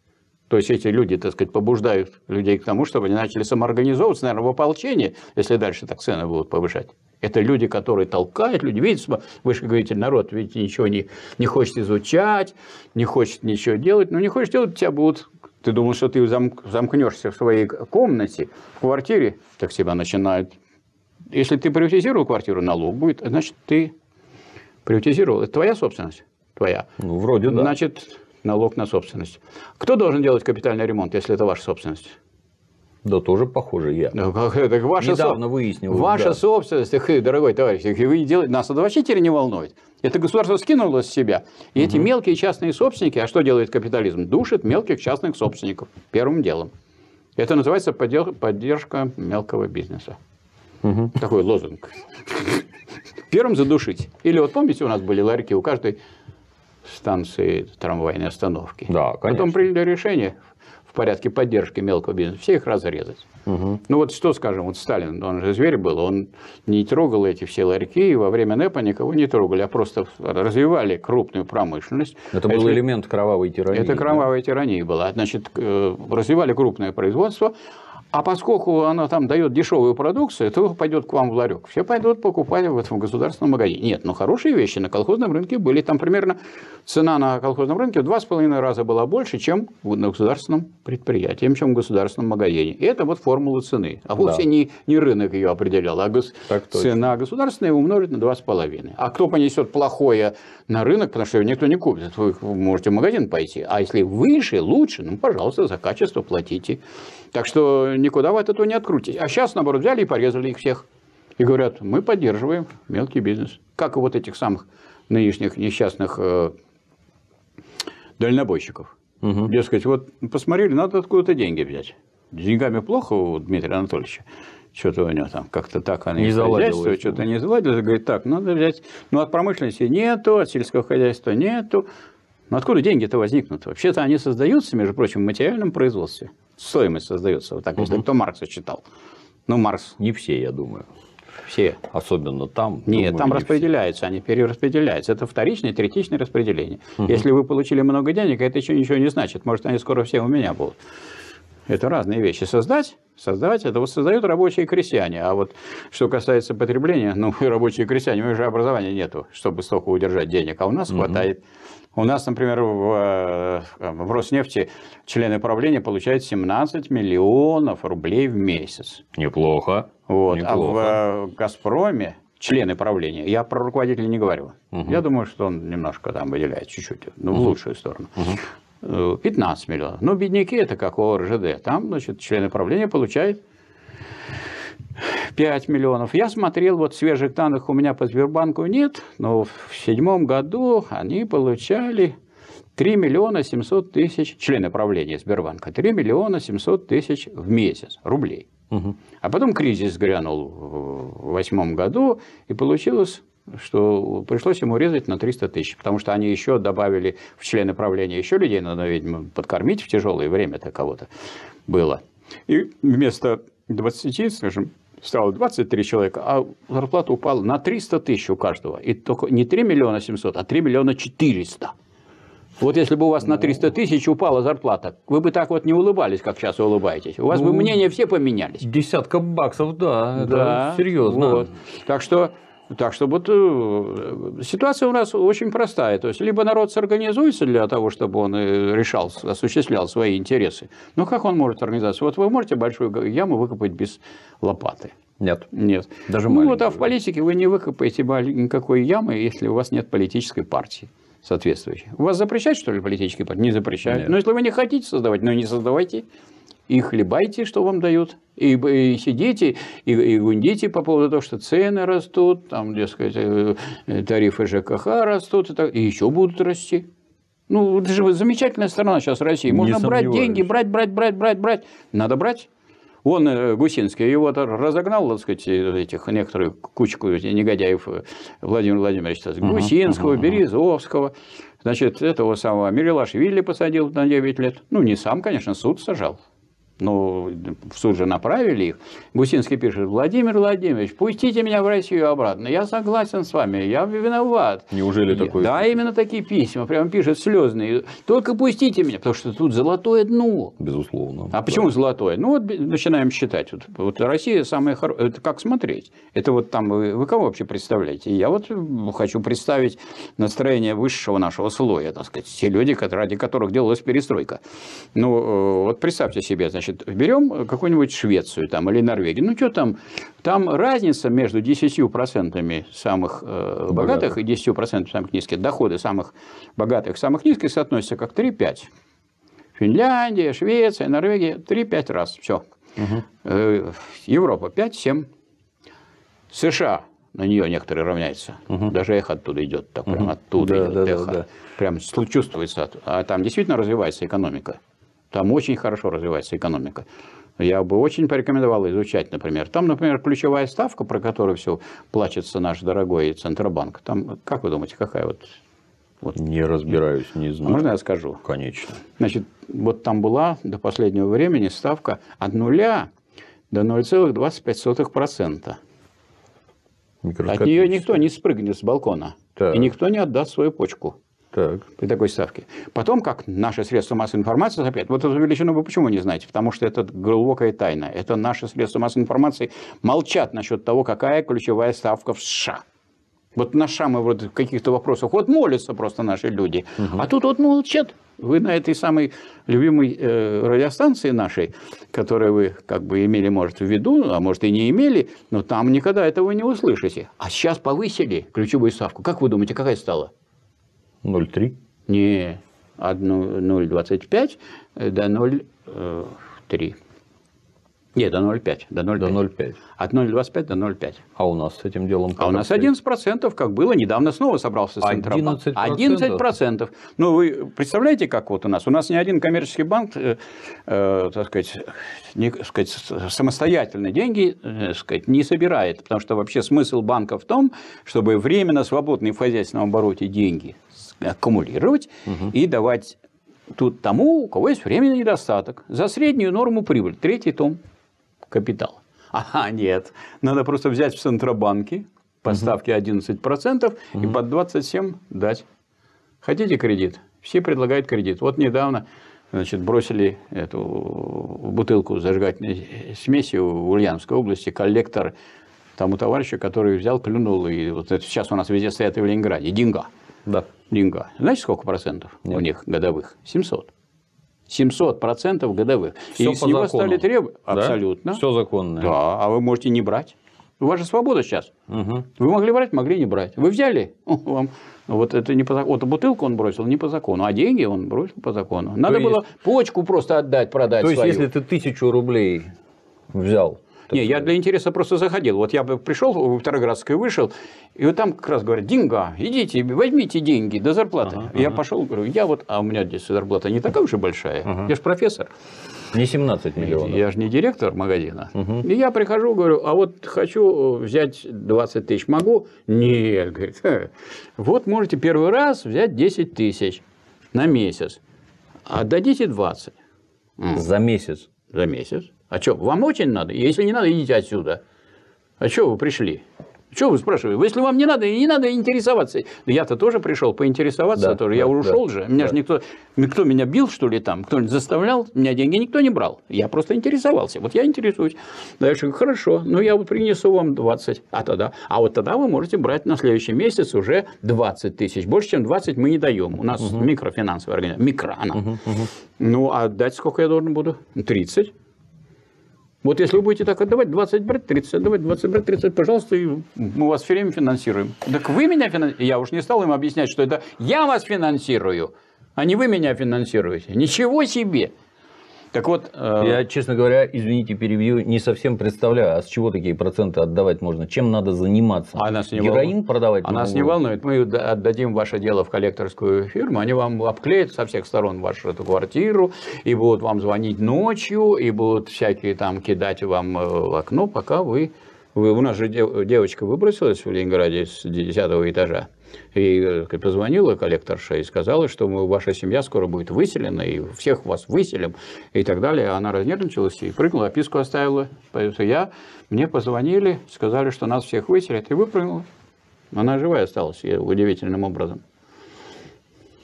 То есть эти люди, так сказать, побуждают людей к тому, чтобы они начали самоорганизовываться, наверное, в ополчении, если дальше так цены будут повышать. Это люди, которые толкают, люди, видите, вы же говорите, народ, видите, ничего не, не хочет изучать, не хочет ничего делать, но не хочешь делать, у тебя будут... Ты думал, что ты замкнешься в своей комнате, в квартире, так себя начинают. Если ты приватизировал квартиру, налог будет, значит, ты приватизировал. Это твоя собственность? Твоя. Ну, вроде да. Значит, налог на собственность. Кто должен делать капитальный ремонт, если это ваша собственность? Да тоже, похоже, я. Ну, как это, ваша недавно со... выяснил. Ваша да. собственность, эх, дорогой товарищ, эх, вы делаете... нас это вообще теперь не волнует. Это государство скинуло с себя. И угу. эти мелкие частные собственники, а что делает капитализм? Душит мелких частных собственников первым делом. Это называется поддел... поддержка мелкого бизнеса. Угу. Такой лозунг. Первым задушить. Или вот помните, у нас были ларьки у каждой станции трамвайной остановки. Да, конечно. Потом приняли решение... В порядке поддержки мелкого бизнеса, все их разрезать. Угу. Ну вот что, скажем, вот Сталин, он же зверь был, он не трогал эти все ларьки, и во время НЭПа никого не трогали, а просто развивали крупную промышленность. Это был Если... элемент кровавой тирании. Это кровавая да? тирания была. Значит, развивали крупное производство, а поскольку она там дает дешевую продукцию, то пойдет к вам в ларек. Все пойдут покупать в этом государственном магазине. Нет, но хорошие вещи на колхозном рынке были. Там примерно цена на колхозном рынке в два с половиной раза была больше, чем на государственном предприятии, чем в государственном магазине. И это вот формула цены. А вовсе да. не, не рынок ее определял, а гос... цена государственная умножить на два с половиной. А кто понесет плохое на рынок, потому что его никто не купит, вы можете в магазин пойти. А если выше, лучше, ну, пожалуйста, за качество платите. Так что никуда вы от этого не открутитесь. А сейчас, наоборот, взяли и порезали их всех. И говорят, мы поддерживаем мелкий бизнес. Как и вот этих самых нынешних несчастных э, дальнобойщиков. Угу. Дескать, вот посмотрели, надо откуда-то деньги взять. С деньгами плохо у Дмитрия Анатольевича. Что-то у него там как-то так оно не заладилось. Что-то не заладилось. Говорит, так, надо взять. Ну, от промышленности нету, от сельского хозяйства нету. Но откуда деньги-то возникнут? Вообще-то они создаются, между прочим, в материальном производстве. Стоимость создается. Вот так, угу. Если кто Маркса читал. Ну, Маркс. Не все, я думаю. Все. Особенно там. Нет, думаю, там не распределяются, все. Они перераспределяются. Это вторичное и третичное распределение. Угу. Если вы получили много денег, это еще ничего не значит. Может, они скоро все у меня будут. Это разные вещи. Создать, создавать, это создают рабочие и крестьяне. А вот что касается потребления, ну, рабочие и крестьяне, у них же образования нету, чтобы столько удержать денег, а у нас угу. хватает. У нас, например, в, в Роснефти члены правления получают семнадцать миллионов рублей в месяц. Неплохо. Вот. Неплохо. А в Газпроме члены правления, я про руководителя не говорю, угу. я думаю, что он немножко там выделяет чуть-чуть, ну, угу. в лучшую сторону. Угу. пятнадцать миллионов. Но бедняки это как у эр же дэ. Там, значит, члены правления получают пять миллионов. Я смотрел, вот свежих данных у меня по Сбербанку нет, но в седьмом году они получали три миллиона семьсот тысяч, члены правления Сбербанка, три миллиона семьсот тысяч в месяц рублей. Угу. А потом кризис грянул в восьмом году, и получилось... что пришлось ему резать на триста тысяч, потому что они еще добавили в члены правления еще людей, надо, видимо, подкормить в тяжелое время-то кого-то было. И вместо двадцати, скажем, стало двадцать три человека, а зарплата упала на триста тысяч у каждого. И только не три миллиона семьсот, а три миллиона четыреста. Вот если бы у вас на триста тысяч упала зарплата, вы бы так вот не улыбались, как сейчас улыбаетесь. У вас ну, бы мнения все поменялись. Десятка баксов, да, да это серьезно. Вот. Так что... Так что вот ситуация у нас очень простая. То есть, либо народ сорганизуется для того, чтобы он решал, осуществлял свои интересы. Но как он может организоваться? Вот вы можете большую яму выкопать без лопаты? Нет. Нет. Даже ну, вот, а в политике вы не выкопаете никакой ямы, если у вас нет политической партии соответствующей. У вас запрещают, что ли, политические партии? Не запрещают. Нет. Но если вы не хотите создавать, ну, не создавайте. И хлебайте, что вам дают, и, и сидите, и, и гундите по поводу того, что цены растут, там, дескать, тарифы ЖКХ растут, и, так, и еще будут расти. Ну, это же замечательная страна сейчас России. Можно брать деньги, брать, брать, брать, брать, брать. Надо брать. Вон Гусинский его-то разогнал, так сказать, этих, некоторую кучку негодяев Владимира Владимировича. Uh-huh, Гусинского, uh-huh. Березовского, значит, этого самого Мирилашвили посадил на девять лет. Ну, не сам, конечно, суд сажал. Ну, в суд же направили их. Гусинский пишет: Владимир Владимирович, пустите меня в Россию обратно. Я согласен с вами, я виноват. Неужели такое? Да, именно такие письма. Прямо пишет слезные. Только пустите меня, потому что тут золотое дно. Безусловно. А да. Почему золотое? Ну, вот начинаем считать. Вот, вот Россия самая хорошая. Это как смотреть? Это вот там вы, вы кого вообще представляете? Я вот хочу представить настроение высшего нашего слоя, так сказать, те люди, ради которых делалась перестройка. Ну, вот представьте себе, значит, Значит, берем какую-нибудь Швецию там, или Норвегию. Ну, что там? Там разница между десятью процентами самых э, богатых и десятью процентами самых низких. Доходы самых богатых и самых низких соотносятся как три-пять. Финляндия, Швеция, Норвегия. три-пять раз. Все. Угу. Э, Европа пять-семь. США. На нее некоторые равняются. Угу. Даже эхо оттуда идет. Так, угу. Прям оттуда да, идет да, эхо. Да, да. Прям чувствуется. А там действительно развивается экономика. Там очень хорошо развивается экономика. Я бы очень порекомендовал изучать, например. Там, например, ключевая ставка, про которую все плачется наш дорогой Центробанк. Там, как вы думаете, какая вот... вот... Не разбираюсь, не знаю. Можно я скажу? Конечно. Значит, вот там была до последнего времени ставка от нуля до ноль целых двадцать пять сотых процента. От нее никто не спрыгнет с балкона. Так. И никто не отдаст свою почку. Так. При такой ставке. Потом, как наши средства массовой информации, опять, вот эту величину вы почему не знаете? Потому что это глубокая тайна. Это наши средства массовой информации молчат насчет того, какая ключевая ставка в США. Вот на США мы вроде в каких-то вопросах, вот молятся просто наши люди, угу. а тут вот молчат. Вы на этой самой любимой э, радиостанции нашей, которую вы как бы имели, может, в виду, а может и не имели, но там никогда этого не услышите. А сейчас повысили ключевую ставку. Как вы думаете, какая стала? ноль целых три десятых? Не, ноль целых двадцать пять до ноль целых три десятых. Нет, до ноль целых пяти десятых. До ноль целых пяти десятых. От ноль целых двадцати пяти до ноль целых пяти десятых. А у нас с этим делом... А у нас одиннадцать процентов, как было, недавно снова собрался Центробанк. одиннадцать процентов? одиннадцать процентов. Ну, вы представляете, как вот у нас? У нас ни один коммерческий банк, э, э, так сказать, не, сказать, самостоятельно деньги э, сказать, не собирает. Потому что вообще смысл банка в том, чтобы временно свободные в хозяйственном обороте деньги аккумулировать угу. и давать тут тому, у кого есть временный недостаток. За среднюю норму прибыль. Третий том. Капитал. Ага, нет. Надо просто взять в Центробанке по ставке одиннадцать процентов угу. и под двадцать семь процентов дать. Хотите кредит? Все предлагают кредит. Вот недавно, значит, бросили эту бутылку зажигательной смеси в Ульяновской области, коллектор тому товарищу, который взял, клюнул. И вот это сейчас у нас везде стоят и в Ленинграде. Деньга. Да. Деньга. Знаете, сколько процентов нет. у них годовых? семьсот. семьсот процентов годовых. Все и с него закону. Стали требовать. Да? Абсолютно. Все законное. Да, а вы можете не брать. У вас же свобода сейчас. Угу. Вы могли брать, могли не брать. Вы взяли, вам вот это не по закону. Вот бутылку он бросил не по закону, а деньги он бросил по закону. Надо есть... было почку просто отдать, продать свою. То есть, если ты тысячу рублей взял... Не, я для интереса просто заходил. Вот я пришел, в Петроградскую вышел, и вот там как раз говорят, деньга, идите, возьмите деньги до зарплаты. Ага, я ага. пошел, говорю, я вот, а у меня здесь зарплата не такая уже большая, ага. я же профессор. Не семнадцать миллионов. Я же не директор магазина. Угу. И я прихожу, говорю, а вот хочу взять двадцать тысяч, могу? Нет, говорит, ха. Вот можете первый раз взять десять тысяч на месяц, отдадите двадцать. За месяц? За месяц. А что, вам очень надо? Если не надо, идите отсюда. А что вы пришли? Что вы спрашиваете? Если вам не надо, не надо интересоваться. Я-то тоже пришел поинтересоваться. Да, тоже. Да, я ушел да, же. Меня да. же никто... Кто меня бил, что ли, там? Кто-нибудь заставлял? У меня деньги никто не брал. Я просто интересовался. Вот я интересуюсь. Дальше говорю, хорошо, ну я вот принесу вам двадцать. А тогда? А вот тогда вы можете брать на следующий месяц уже двадцать тысяч. Больше, чем двадцать мы не даем. У нас угу. микрофинансовая организация. Микро она. Угу, угу. Ну, а дать сколько я должен буду? тридцать. Вот если вы будете так отдавать, двадцать брать, тридцать отдавать, двадцать брать, тридцать, пожалуйста, и мы вас все время финансируем. Так вы меня финансируете? Я уж не стал им объяснять, что это я вас финансирую, а не вы меня финансируете. Ничего себе! Так вот... Э... Я, честно говоря, извините, перебью, не совсем представляю, а с чего такие проценты отдавать можно? Чем надо заниматься? А нас не Героин волну... продавать? А нас угодно? Не волнует. Мы отдадим ваше дело в коллекторскую фирму, они вам обклеят со всех сторон вашу эту квартиру, и будут вам звонить ночью, и будут всякие там кидать вам в окно, пока вы... вы... У нас же девочка выбросилась в Ленинграде с десятого этажа. И позвонила коллекторша и сказала, что мы, ваша семья скоро будет выселена, и всех вас выселим, и так далее. Она разнервничалась и прыгнула, описку оставила. Поэтому я, мне позвонили, сказали, что нас всех выселят, и выпрыгнула. Она живая осталась, удивительным образом.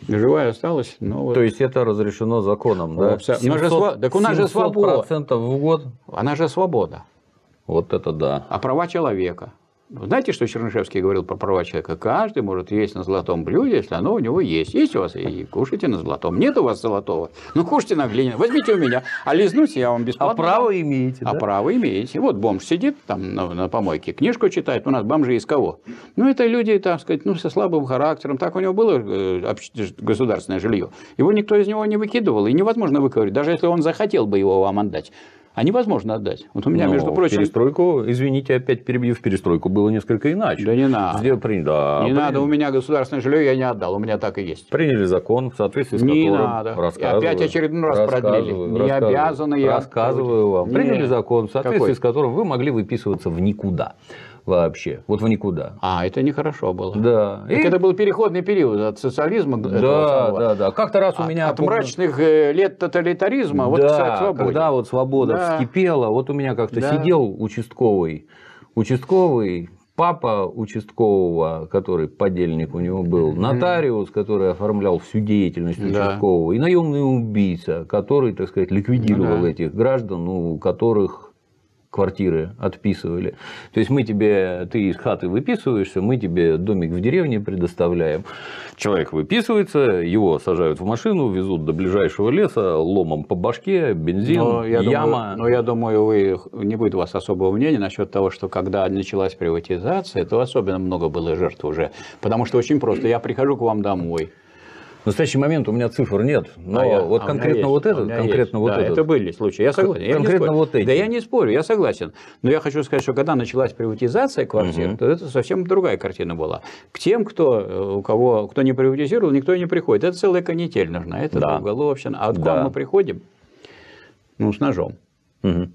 Живая осталась, но... Вот... То есть, это разрешено законом, да? семьсот процентов, так у нас же свобода. В год. Она же свобода. Вот это да. А права человека. Знаете, что Чернышевский говорил про права человека? Каждый может есть на золотом блюде, если оно у него есть. Есть у вас и кушайте на золотом. Нет у вас золотого? Ну, кушайте на глине. Возьмите у меня. А лизнусь, я вам бесплатно. А право имеете, да? А право имеете. Вот бомж сидит там на, на помойке, книжку читает. У нас бомжи из кого? Ну, это люди, так сказать, ну, со слабым характером. Так у него было государственное жилье. Его никто из него не выкидывал. И невозможно выковырять, даже если он захотел бы его вам отдать. А невозможно отдать. Вот у меня, но между прочим... перестройку, извините, опять перебью, в перестройку было несколько иначе. Да не надо. Сдел... При... Да, не при... надо, у меня государственное жилье я не отдал, у меня так и есть. Приняли закон, в соответствии с не которым... Не надо. И опять очередной раз продлили. Не обязаны я... Рассказываю вам. Нет. Приняли закон, в соответствии Какой? С которым вы могли выписываться в никуда. Вообще. Вот в никуда. А, это нехорошо было. Да. И... Это был переходный период от социализма до этого самого. Да, да, да. Как-то раз у меня... От, от мрачных лет тоталитаризма, да, вот к свободе. Когда вот свобода да. вскипела, вот у меня как-то да. сидел участковый, участковый, папа участкового, который подельник у него был, нотариус, который оформлял всю деятельность участкового, да. и наемный убийца, который, так сказать, ликвидировал да. этих граждан, у которых... квартиры отписывали. То есть, мы тебе, ты из хаты выписываешься, мы тебе домик в деревне предоставляем. Человек выписывается, его сажают в машину, везут до ближайшего леса, ломом по башке, бензин, но я яма. Думаю, но я думаю, вы, не будет у вас особого мнения насчет того, что когда началась приватизация, то особенно много было жертв уже. Потому что очень просто. Я прихожу к вам домой. В настоящий момент у меня цифр нет, но а я, вот а конкретно вот этот, конкретно вот да, этот. Это были случаи, я согласен. Я конкретно вот эти. Да я не спорю, я согласен. Но я хочу сказать, что когда началась приватизация квартир, угу. то это совсем другая картина была. К тем, кто, у кого, кто не приватизировал, никто и не приходит. Это целая канитель нужна, это да. уголовщина. А откуда да. мы приходим? Ну, с ножом. Угу.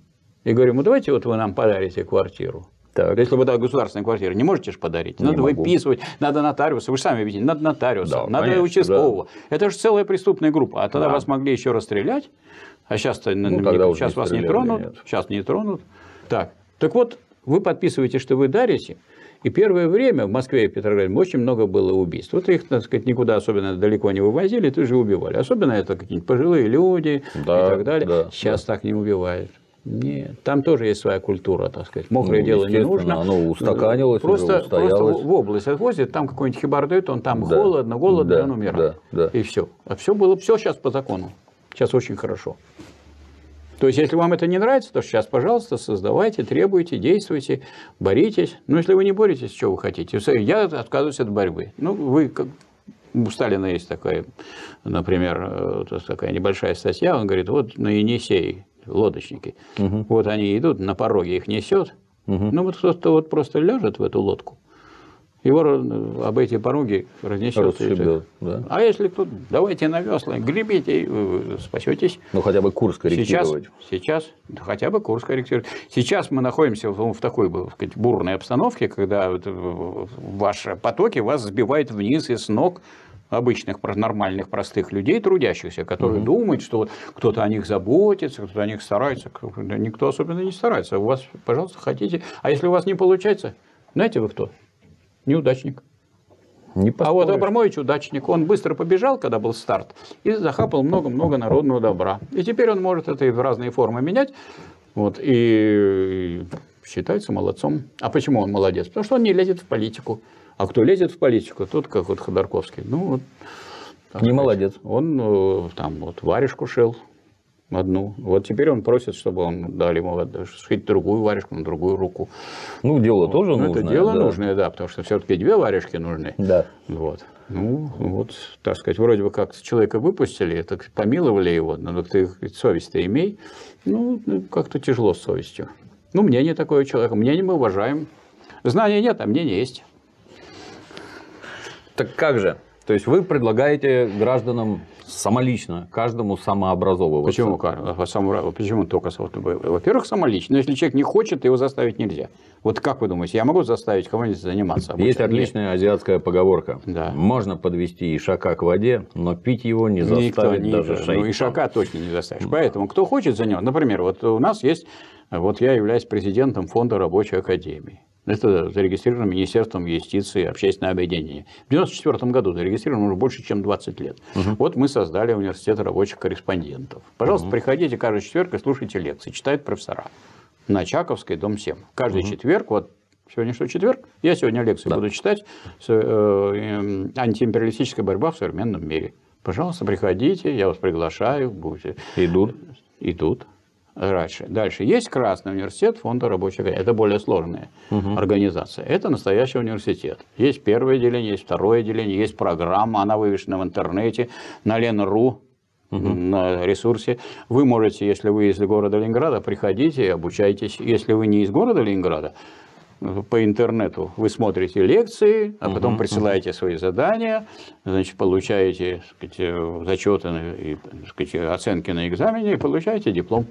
И говорим, ну давайте вот вы нам подарите квартиру. Так. Если вы да, государственная квартира, не можете же подарить. Не надо могу. выписывать, надо нотариуса. Вы же сами видите, надо нотариуса, да, надо конечно, участкового. Да. Это же целая преступная группа. А тогда да. вас могли еще расстрелять. А сейчас-то, ну, не, сейчас не вас не тронут. Нет. Сейчас не тронут. Так. так вот, вы подписываете, что вы дарите. И первое время в Москве и Петрограде очень много было убийств. Вот их, так сказать, никуда особенно далеко не вывозили, тут же убивали. Особенно это какие-нибудь пожилые люди да, и так далее. Да, сейчас да. так не убивают. Нет, там тоже есть своя культура, так сказать. Мокрое ну, дело не нужно. Оно устаканилось, просто, уже просто в область отвозит, там какой-нибудь хибардует, он там да. холодно, голодно, да. он умирает. Да. Да. И все. А все было, все сейчас по закону. Сейчас очень хорошо. То есть, если вам это не нравится, то сейчас, пожалуйста, создавайте, требуйте, действуйте, боритесь. Но если вы не боретесь, что вы хотите? Я отказываюсь от борьбы. Ну, вы... У Сталина есть такая, например, такая небольшая статья, он говорит, вот на Енисей лодочники, угу. вот они идут, на пороге их несет, угу. ну вот кто-то вот просто ляжет в эту лодку, его об эти пороги разнесет. Да. А если кто-то, давайте на весла, гребите, спасетесь. Ну, хотя бы курс корректировать. Сейчас, сейчас хотя бы курс корректировать. Сейчас мы находимся в, в такой, так сказать, бурной обстановке, когда ваши потоки вас сбивают вниз и с ног обычных, нормальных, простых людей, трудящихся, которые угу. думают, что вот кто-то о них заботится, кто-то о них старается. Никто особенно не старается. У вас, пожалуйста, хотите. А если у вас не получается, знаете вы кто? Неудачник. Не а вот Абрамович удачник. Он быстро побежал, когда был старт, и захапал много-много народного добра. И теперь он может это и в разные формы менять. Вот, и считается молодцом. А почему он молодец? Потому что он не лезет в политику. А кто лезет в политику, тот, как вот Ходорковский. Ну, вот, так не сказать, молодец. Он там вот варежку шел одну. Вот теперь он просит, чтобы он дали ему сшить другую варежку на другую руку. Ну, дело вот. тоже ну, нужно. Это дело да. нужное, да, потому что все-таки две варежки нужны. Да. Вот. Ну, вот, так сказать, вроде бы как человека выпустили, так помиловали его, но ты совесть-то имей. Ну, как-то тяжело с совестью. Ну, мнение такое человека, мнение мы уважаем. Знания нет, а мнение есть. Так как же? То есть вы предлагаете гражданам самолично, каждому самообразовываться. Почему, почему только? Во-первых, самолично. Если человек не хочет, его заставить нельзя. Вот как вы думаете, я могу заставить кого-нибудь заниматься? Обучением? Есть отличная азиатская поговорка. Да. Можно подвести ишака к воде, но пить его не заставит не даже шайтан. Ну, ишака точно не заставишь. Поэтому, кто хочет заниматься... Например, вот у нас есть... Вот я являюсь президентом Фонда Рабочей Академии. Это зарегистрировано Министерством юстиции и общественное объединение. В девяносто четвёртом году зарегистрировано уже больше, чем двадцать лет. Угу. Вот мы создали университет рабочих корреспондентов. Пожалуйста, угу. приходите каждый четверг и слушайте лекции. Читают профессора. На Чаковской, дом семь. Каждый угу. четверг, вот сегодня что, четверг? Я сегодня лекции да. буду читать. С, э, э, антиимпериалистическая борьба в современном мире. Пожалуйста, приходите, я вас приглашаю. Будете. Идут. Идут. Раньше. Дальше. Есть Красный университет Фонда Рабочей Академии. Это более сложная угу. организация. Это настоящий университет. Есть первое отделение, есть второе отделение, есть программа, она вывешена в интернете, на Лен точка ру, угу. на ресурсе. Вы можете, если вы из города Ленинграда, приходите и обучайтесь. Если вы не из города Ленинграда, по интернету вы смотрите лекции, а потом угу, присылаете угу. свои задания, значит, получаете, так сказать, зачеты и, так сказать, оценки на экзамене и получаете диплом.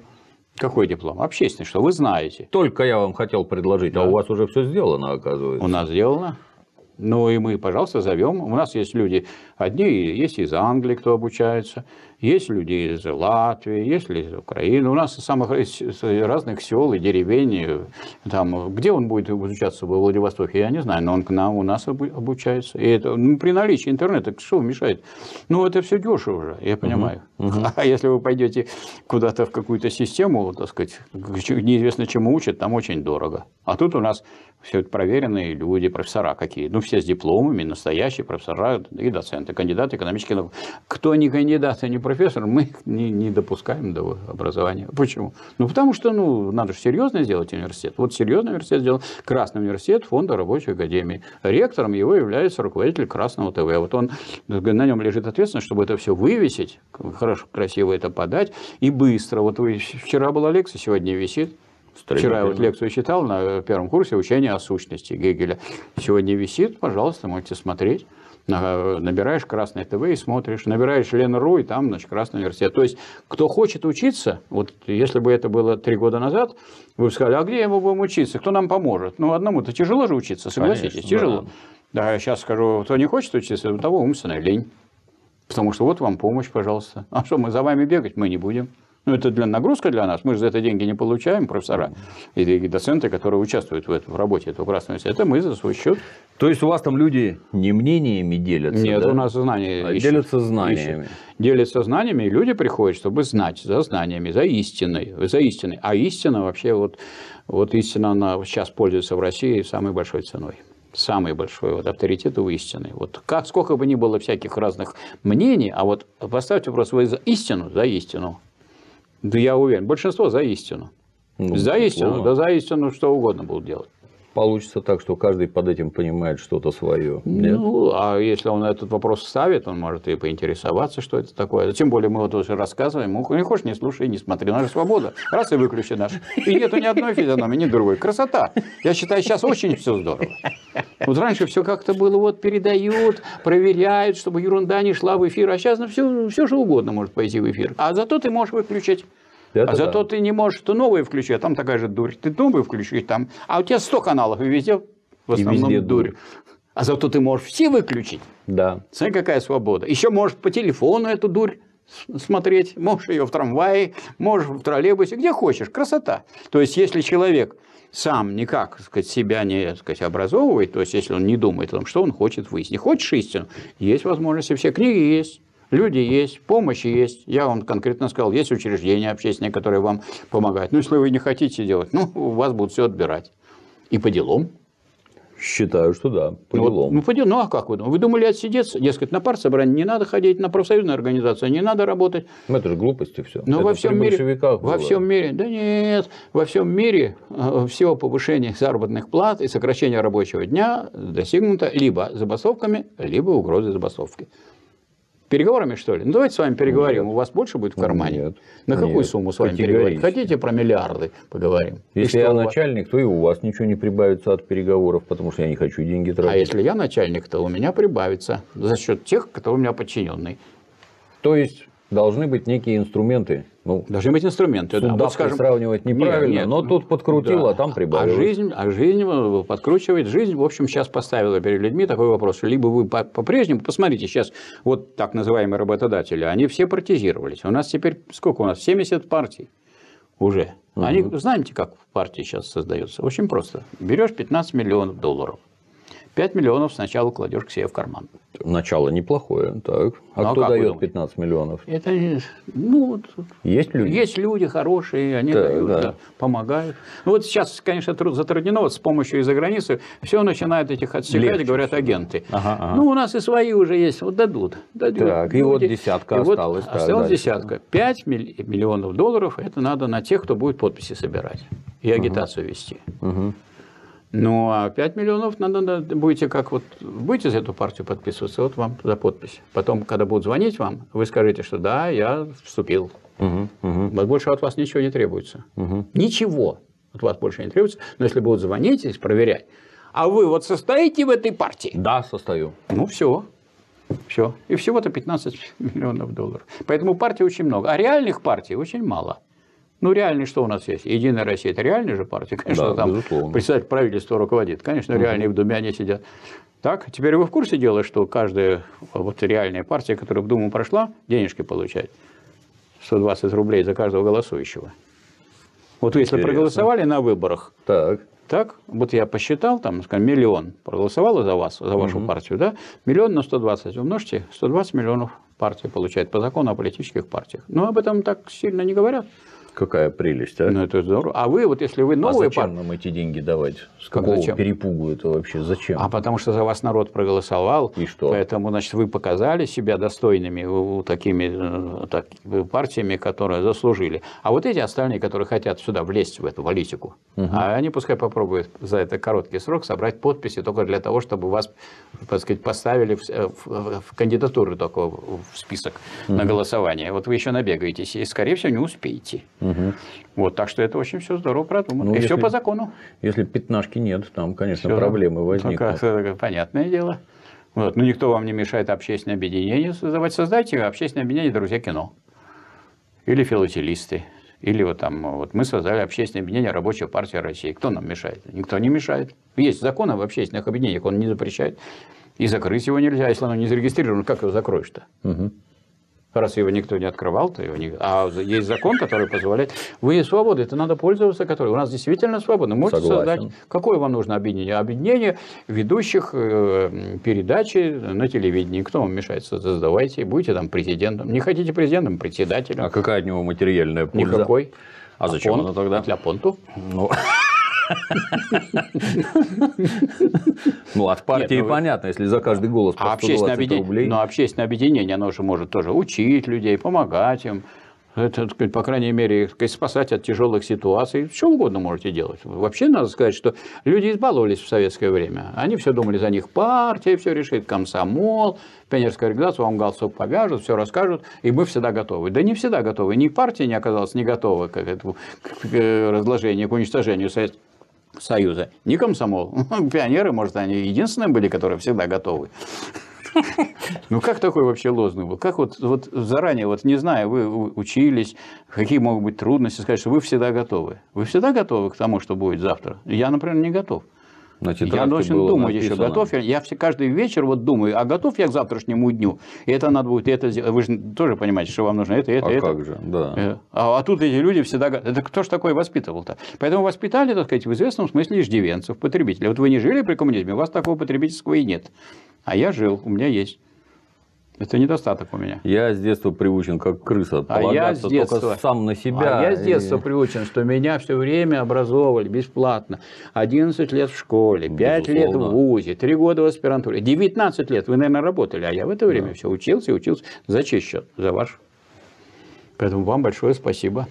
Какой диплом? Общественный, что вы знаете. Только я вам хотел предложить, да. а у вас уже все сделано, оказывается. У нас сделано. Ну и мы, пожалуйста, зовем. У нас есть люди, одни есть из Англии, кто обучается, есть люди из Латвии, есть люди из Украины. У нас из самых разных сел и деревень. Там, где он будет обучаться во Владивостоке, я не знаю, но он к нам у нас обучается. И это, ну, при наличии интернета, что мешает? Ну, это все дешево уже, я понимаю. Uh-huh. Uh-huh. А если вы пойдете куда-то в какую-то систему, так сказать, неизвестно чему учат, там очень дорого. А тут у нас все проверенные люди, профессора какие. Ну, все с дипломами, настоящие профессора и доценты, кандидаты экономических наук. Кто не кандидат и не профессор, мы их не, не допускаем до образования. Почему? Ну, потому что, ну, надо же серьезно сделать университет. Вот серьезный университет сделал Красный университет Фонда Рабочей Академии. Ректором его является руководитель Красного ТВ. Вот он, на нем лежит ответственность, чтобы это все вывесить, хорошо, красиво это подать и быстро. Вот вы, вчера была лекция, сегодня висит. Вчера я вот лекцию читал на первом курсе «Учение о сущности» Гегеля. Сегодня висит, пожалуйста, можете смотреть. Набираешь Красное ТВ и смотришь. Набираешь Лен точка ру и там, значит, Красный университет. То есть, кто хочет учиться, вот если бы это было три года назад, вы бы сказали, а где мы будем учиться, кто нам поможет? Ну, одному-то тяжело же учиться, согласитесь, конечно, тяжело. Да. Да, сейчас скажу, кто не хочет учиться, у того умственная лень. Потому что вот вам помощь, пожалуйста. А что, мы за вами бегать? Мы не будем. Ну, это для нагрузка для нас. Мы же за это деньги не получаем, профессора и доценты, которые участвуют в, этом, в работе этого Красного университета. Это мы за свой счет. То есть у вас там люди не мнениями делятся? Нет, да? У нас знания. А ищут, делятся знаниями. Ищут. Делятся знаниями, и люди приходят, чтобы знать за знаниями, за истиной. За истиной. А истина вообще, вот, вот истина, она сейчас пользуется в России самой большой ценой. Самый большой вот, авторитет у истины. Вот как, сколько бы ни было всяких разных мнений, а вот поставьте вопрос, вы за истину, за истину. Да я уверен, большинство за истину. Ну, за истину, да за истину что угодно будут делать. Получится так, что каждый под этим понимает что-то свое. Нет? Ну, а если он этот вопрос ставит, он может и поинтересоваться, что это такое. Тем более, мы вот уже рассказываем, не хочешь, не слушай, не смотри, наша свобода. Раз и выключи наш. И нету ни одной физиономии, ни другой. Красота. Я считаю, сейчас очень все здорово. Вот раньше все как-то было, вот передают, проверяют, чтобы ерунда не шла в эфир. А сейчас ну, все, все что угодно может пойти в эфир. А зато ты можешь выключить. Это а зато да. Ты не можешь что новое включить, а там такая же дурь. Ты новое включишь, там, а у тебя сто каналов, и везде в основном и везде дурь. дурь. А зато ты можешь все выключить. Да. Смотри, какая свобода. Еще можешь по телефону эту дурь смотреть, можешь ее в трамвае, можешь в троллейбусе, где хочешь. Красота. То есть, если человек сам никак так сказать, себя не так сказать, образовывает, то есть, если он не думает о том, что он хочет выяснить. Хочешь истину? Есть возможности, все книги есть. Люди есть, помощи есть. Я вам конкретно сказал, есть учреждения общественные, которые вам помогают. Ну, если вы не хотите делать, ну, у вас будут все отбирать. И по делам. Считаю, что да, по ну, делам. Ну, по делам. Ну, а как вы думали? Вы думали отсидеться? Дескать, на партсобрание не надо ходить, на профсоюзную организацию не надо работать. Ну, это же глупости все. Но во всем мире, во всем мире, да нет, во всем мире все повышение заработных плат и сокращение рабочего дня достигнуто либо забастовками, либо угрозой забастовки. Переговорами, что ли? Ну, давайте с вами переговорим. Нет. У вас больше будет в кармане? Нет. На какую Нет. сумму с вами переговорим? Хотите про миллиарды поговорим? Если я начальник, то и у вас ничего не прибавится от переговоров, потому что я не хочу деньги тратить. А если я начальник, то у меня прибавится за счет тех, кто у меня подчиненный. То есть... Должны быть некие инструменты. Ну, должны быть инструменты. Да. Вот, скажем, сравнивать неправильно, нет, нет. но тут подкрутил, да. а там прибавил. А жизнь, а жизнь подкручивает. Жизнь, в общем, сейчас поставила перед людьми такой вопрос. Либо вы по-прежнему, посмотрите, сейчас вот так называемые работодатели, они все партизировались. У нас теперь, сколько у нас? семьдесят партий уже. Они, угу. знаете, как в партии сейчас создаются? Очень просто. Берешь пятнадцать миллионов долларов. пять миллионов сначала кладешь к себе в карман. Начало неплохое. Так. А ну, кто а дает пятнадцать миллионов? Это, ну, есть люди? Есть люди хорошие, они да, дают, да. Да, помогают. Ну, вот сейчас, конечно, труд затруднено, вот с помощью из-за границы все начинают этих отсекать, легче, говорят агенты. Ага, ага. Ну, у нас и свои уже есть, вот дадут. дадут так, люди. И вот десятка и осталась. Вот так, осталась дальше. десятка. пять миллионов долларов это надо на тех, кто будет подписи собирать и агитацию ага. вести. Ага. Ну, а пять миллионов надо, надо, будете как вот, будете за эту партию подписываться, вот вам за подпись. Потом, когда будут звонить вам, вы скажите, что да, я вступил. Угу, угу. Больше от вас ничего не требуется. Угу. Ничего от вас больше не требуется. Но если будут звонить и проверять, а вы вот состоите в этой партии? Да, состою. Ну, все. Все. И всего-то пятнадцать миллионов долларов. Поэтому партий очень много. А реальных партий очень мало. Ну, реальный что у нас есть? Единая Россия – это реальная же партия, конечно, да, там безусловно. Председатель правительства руководит. Конечно, угу. реальные в Думе они сидят. Так, теперь вы в курсе дела, что каждая вот реальная партия, которая в Думу прошла, денежки получает сто двадцать рублей за каждого голосующего. Вот если проголосовали на выборах, так. так, вот я посчитал, там, скажем, миллион проголосовало за вас, за вашу угу. партию, да? Миллион на сто двадцать умножьте, сто двадцать миллионов партия получает по закону о политических партиях. Но об этом так сильно не говорят. какая прелесть, а? Ну, это здорово. А вы, вот если вы новые... А зачем пар... нам эти деньги давать? С какого зачем? перепугу это вообще? Зачем? А потому что за вас народ проголосовал. И что? Поэтому, значит, вы показали себя достойными такими так, партиями, которые заслужили. А вот эти остальные, которые хотят сюда влезть, в эту политику, угу. а они пускай попробуют за это короткий срок собрать подписи только для того, чтобы вас, так сказать, поставили в, в, в кандидатуру только в список угу. на голосование. Вот вы еще набегаетесь и, скорее всего, не успеете. Угу. Вот, так что это очень все здорово продумано. Ну, и если, все по закону. Если пятнашки нет, там, конечно, все проблемы возникнут. Ну, понятное дело. Вот. Но никто вам не мешает общественное объединение создавать. Создайте общественное объединение «Друзья кино» или «Филателисты». Или вот там, вот мы создали общественное объединение Рабочая партия России. Кто нам мешает? Никто не мешает. Есть закон об общественных объединениях, он не запрещает. И закрыть его нельзя. Если оно не зарегистрировано, как его закроешь-то? Угу. Раз его никто не открывал, то его не... А есть закон, который позволяет... Вы свободы, это надо пользоваться, который... У нас действительно свободно. Можете Согласен. создать... Какое вам нужно объединение? Объединение ведущих передачи на телевидении. Кто вам мешает? Создавайте. Будете там президентом. Не хотите президентом, председателем. А какая от него материальная польза? Никакой. А, а зачем понт? Она тогда? Для понту. Ну... Ну, от партии понятно, если за каждый голос по сто двадцать рублей. Но общественное объединение, оно же может тоже учить людей, помогать им, по крайней мере, спасать от тяжелых ситуаций. Что угодно можете делать. Вообще, надо сказать, что люди избаловались в советское время. Они все думали, за них партия все решит, комсомол, пионерская организация, вам галстук повяжут, все расскажут, и мы всегда готовы. Да не всегда готовы. Ни партия не оказалась не готова к разложению, к уничтожению Советского Союза. Не комсомол. Пионеры, может, они единственные были, которые всегда готовы. Ну, как такой вообще лозунг был? Как вот, вот заранее, вот не знаю, вы учились, какие могут быть трудности, сказать, что вы всегда готовы. Вы всегда готовы к тому, что будет завтра? Я, например, не готов. Я должен думать написано. еще, готов я, я все, каждый вечер вот думаю, а готов я к завтрашнему дню? И это надо будет, и это вы же тоже понимаете, что вам нужно это, это, а это. Как же, да. А, а тут эти люди всегда готовы. Это кто ж такой воспитывал-то? Поэтому воспитали, так сказать, в известном смысле иждивенцев, потребителей. Вот вы не жили при коммунизме, у вас такого потребительского и нет. А я жил, у меня есть. Это недостаток у меня. Я с детства приучен, как крыса, полагаться а детства, только сам на себя. А я с детства и... приучен, что меня все время образовывали бесплатно. одиннадцать лет в школе, пять лет в вузе, три года в аспирантуре, девятнадцать лет вы, наверное, работали, а я в это время да. все учился и учился. За чей счет? За ваш. Поэтому вам большое спасибо.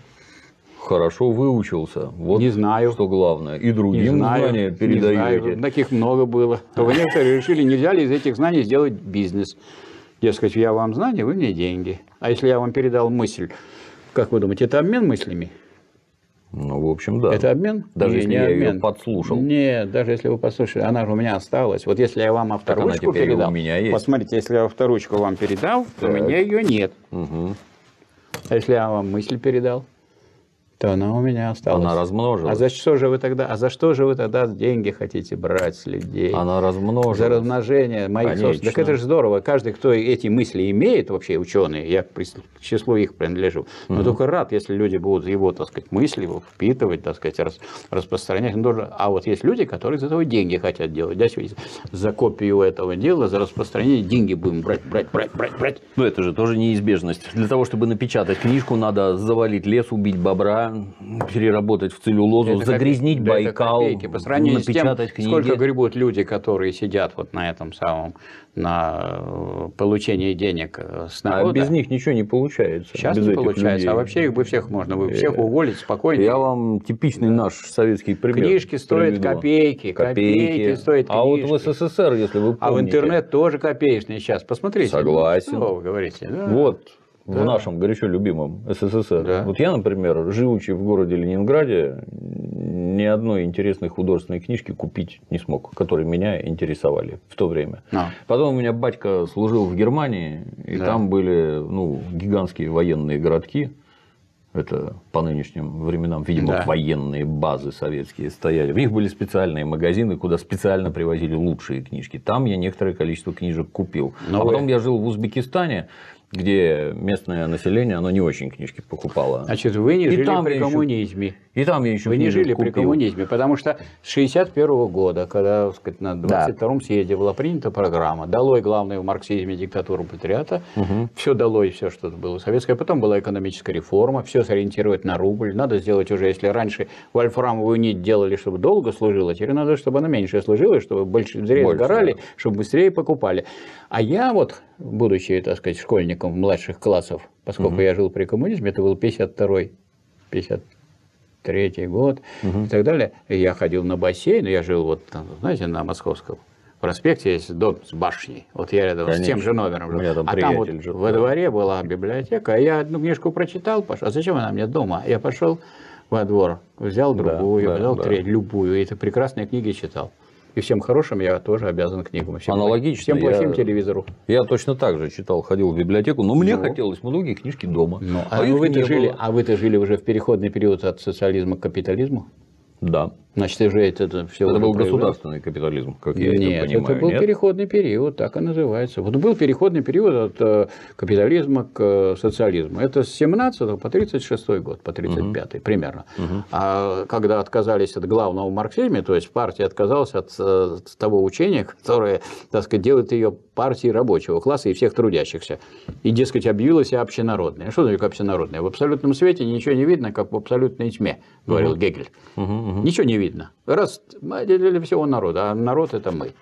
Хорошо выучился. Вот не знаю. Что главное. И другим знания передаете. Таких много было. То вы некоторые решили, нельзя ли из этих знаний сделать бизнес. Дескать, я вам знания, вы мне деньги. А если я вам передал мысль, как вы думаете, это обмен мыслями? Ну, в общем, да. Это обмен? Даже не, если не я обмен. ее подслушал. Нет, даже если вы послушали, она же у меня осталась. Вот если я вам авторучку передал, у меня есть. Посмотрите, если я авторучку вам передал, так. то у меня ее нет. Угу. А если я вам мысль передал, то она у меня осталась. Она размножилась. А за что же вы тогда, а за что же вы тогда деньги хотите брать с людей? Она размножилась. За размножение моих собственных. Так это же здорово. Каждый, кто эти мысли имеет, вообще ученые, я к числу их принадлежу, но угу. только рад, если люди будут его, так сказать, мысли его впитывать, так сказать, распространять. А вот есть люди, которые из этого деньги хотят делать. За копию этого дела, за распространение деньги будем брать, брать, брать, брать, брать. Но это же тоже неизбежность. Для того, чтобы напечатать книжку, надо завалить лес, убить бобра, переработать в целлюлозу, это загрязнить как... Байкал, да, по сравнению с тем, книги. Сколько гребут люди, которые сидят вот на этом самом, на получении денег с народа. А без них ничего не получается. Сейчас без не получается, людей. А вообще их бы всех можно, вы всех уволить спокойно. Я вам типичный да. наш советский пример. Книжки стоят копейки, копейки, копейки стоят книжки. А вот в СССР, если вы помните. А в интернет тоже копеечный сейчас, посмотрите. Согласен. Что вы говорите? Да. Вот. В да. нашем горячо любимом СССР. Да. Вот я, например, живучи в городе Ленинграде, ни одной интересной художественной книжки купить не смог, которые меня интересовали в то время. А. Потом у меня батька служил в Германии, и да. там были ну, гигантские военные городки. Это по нынешним временам, видимо, да. военные базы советские стояли. В них были специальные магазины, куда специально привозили лучшие книжки. Там я некоторое количество книжек купил. Но а вы... потом я жил в Узбекистане, где местное население, оно не очень книжки покупало. Значит, вы не и жили там при еще... коммунизме. И там я еще Вы не жили купил. при коммунизме, потому что с шестьдесят первого года, когда, так сказать, на двадцать втором да. съезде была принята программа «Долой главную в марксизме диктатуру пролетариата», угу. все долой, все, что было советское. Потом была экономическая реформа, все сориентировать на рубль. Надо сделать уже, если раньше вольфрамовую нить делали, чтобы долго служила, теперь надо, чтобы она меньше служила, чтобы больше зрели сгорали, да. чтобы быстрее покупали. А я вот, будучи, так сказать, школьником младших классов, поскольку угу. я жил при коммунизме, это был пятьдесят второй, пятьдесят третий год угу. и так далее. И я ходил на бассейн, я жил вот, знаете, на Московском проспекте есть дом с башней. Вот я рядом Конечно. с тем же номером жил. Там а там вот жил, во да. дворе была библиотека, а я одну книжку прочитал, пошел. А зачем она мне дома? Я пошел во двор, взял другую, да, взял да, третью, да. любую, и это прекрасные книги читал. И всем хорошим я тоже обязан книгам. Всем Аналогично. Всем плохим я, телевизору. Я точно так же читал, ходил в библиотеку, но мне ну, хотелось многие книжки дома. Ну, а, а, вы-то жили, а вы-то жили уже в переходный период от социализма к капитализму? Да. Значит, уже это, это все... Это уже был проявлялось. Государственный капитализм, как я Нет, это, это был Нет? переходный период, так и называется. Вот был переходный период от капитализма к социализму. Это с семнадцатого по тридцать шестой год, по тридцать пятый угу. примерно. Угу. А когда отказались от главного марксизма, то есть партия отказалась от, от того учения, которое, так сказать, делает ее партией рабочего класса и всех трудящихся. И, дескать, объявилась общенародная. Что значит общенародная? В абсолютном свете ничего не видно, как в абсолютной тьме, говорил угу. Гегель. Угу, угу. Ничего не видно. Видно. Раз мы отделили всего народа, а народ это мы.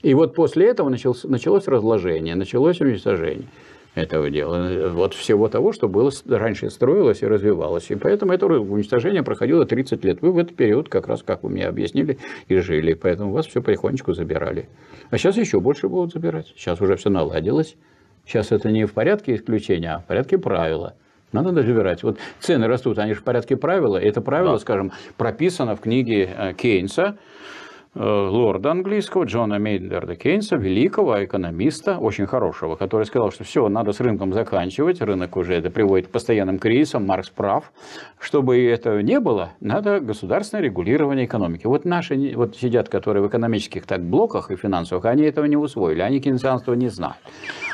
И вот после этого началось, началось разложение, началось уничтожение этого дела. Вот всего того, что было раньше строилось и развивалось. И поэтому это уничтожение проходило тридцать лет. Вы в этот период, как раз как вы мне объяснили, и жили. Поэтому вас все потихонечку забирали. А сейчас еще больше будут забирать. Сейчас уже все наладилось. Сейчас это не в порядке исключения, а в порядке правила. Надо добирать. Вот цены растут, они же в порядке правила. Это правило, да. скажем, прописано в книге Кейнса, лорда английского, Джона Мейнарда Кейнса, великого экономиста, очень хорошего, который сказал, что все, надо с рынком заканчивать, рынок уже это приводит к постоянным кризисам, Маркс прав. Чтобы этого не было, надо государственное регулирование экономики. Вот наши вот сидят, которые в экономических так блоках и финансовых, они этого не усвоили, они кейнсианства не знают.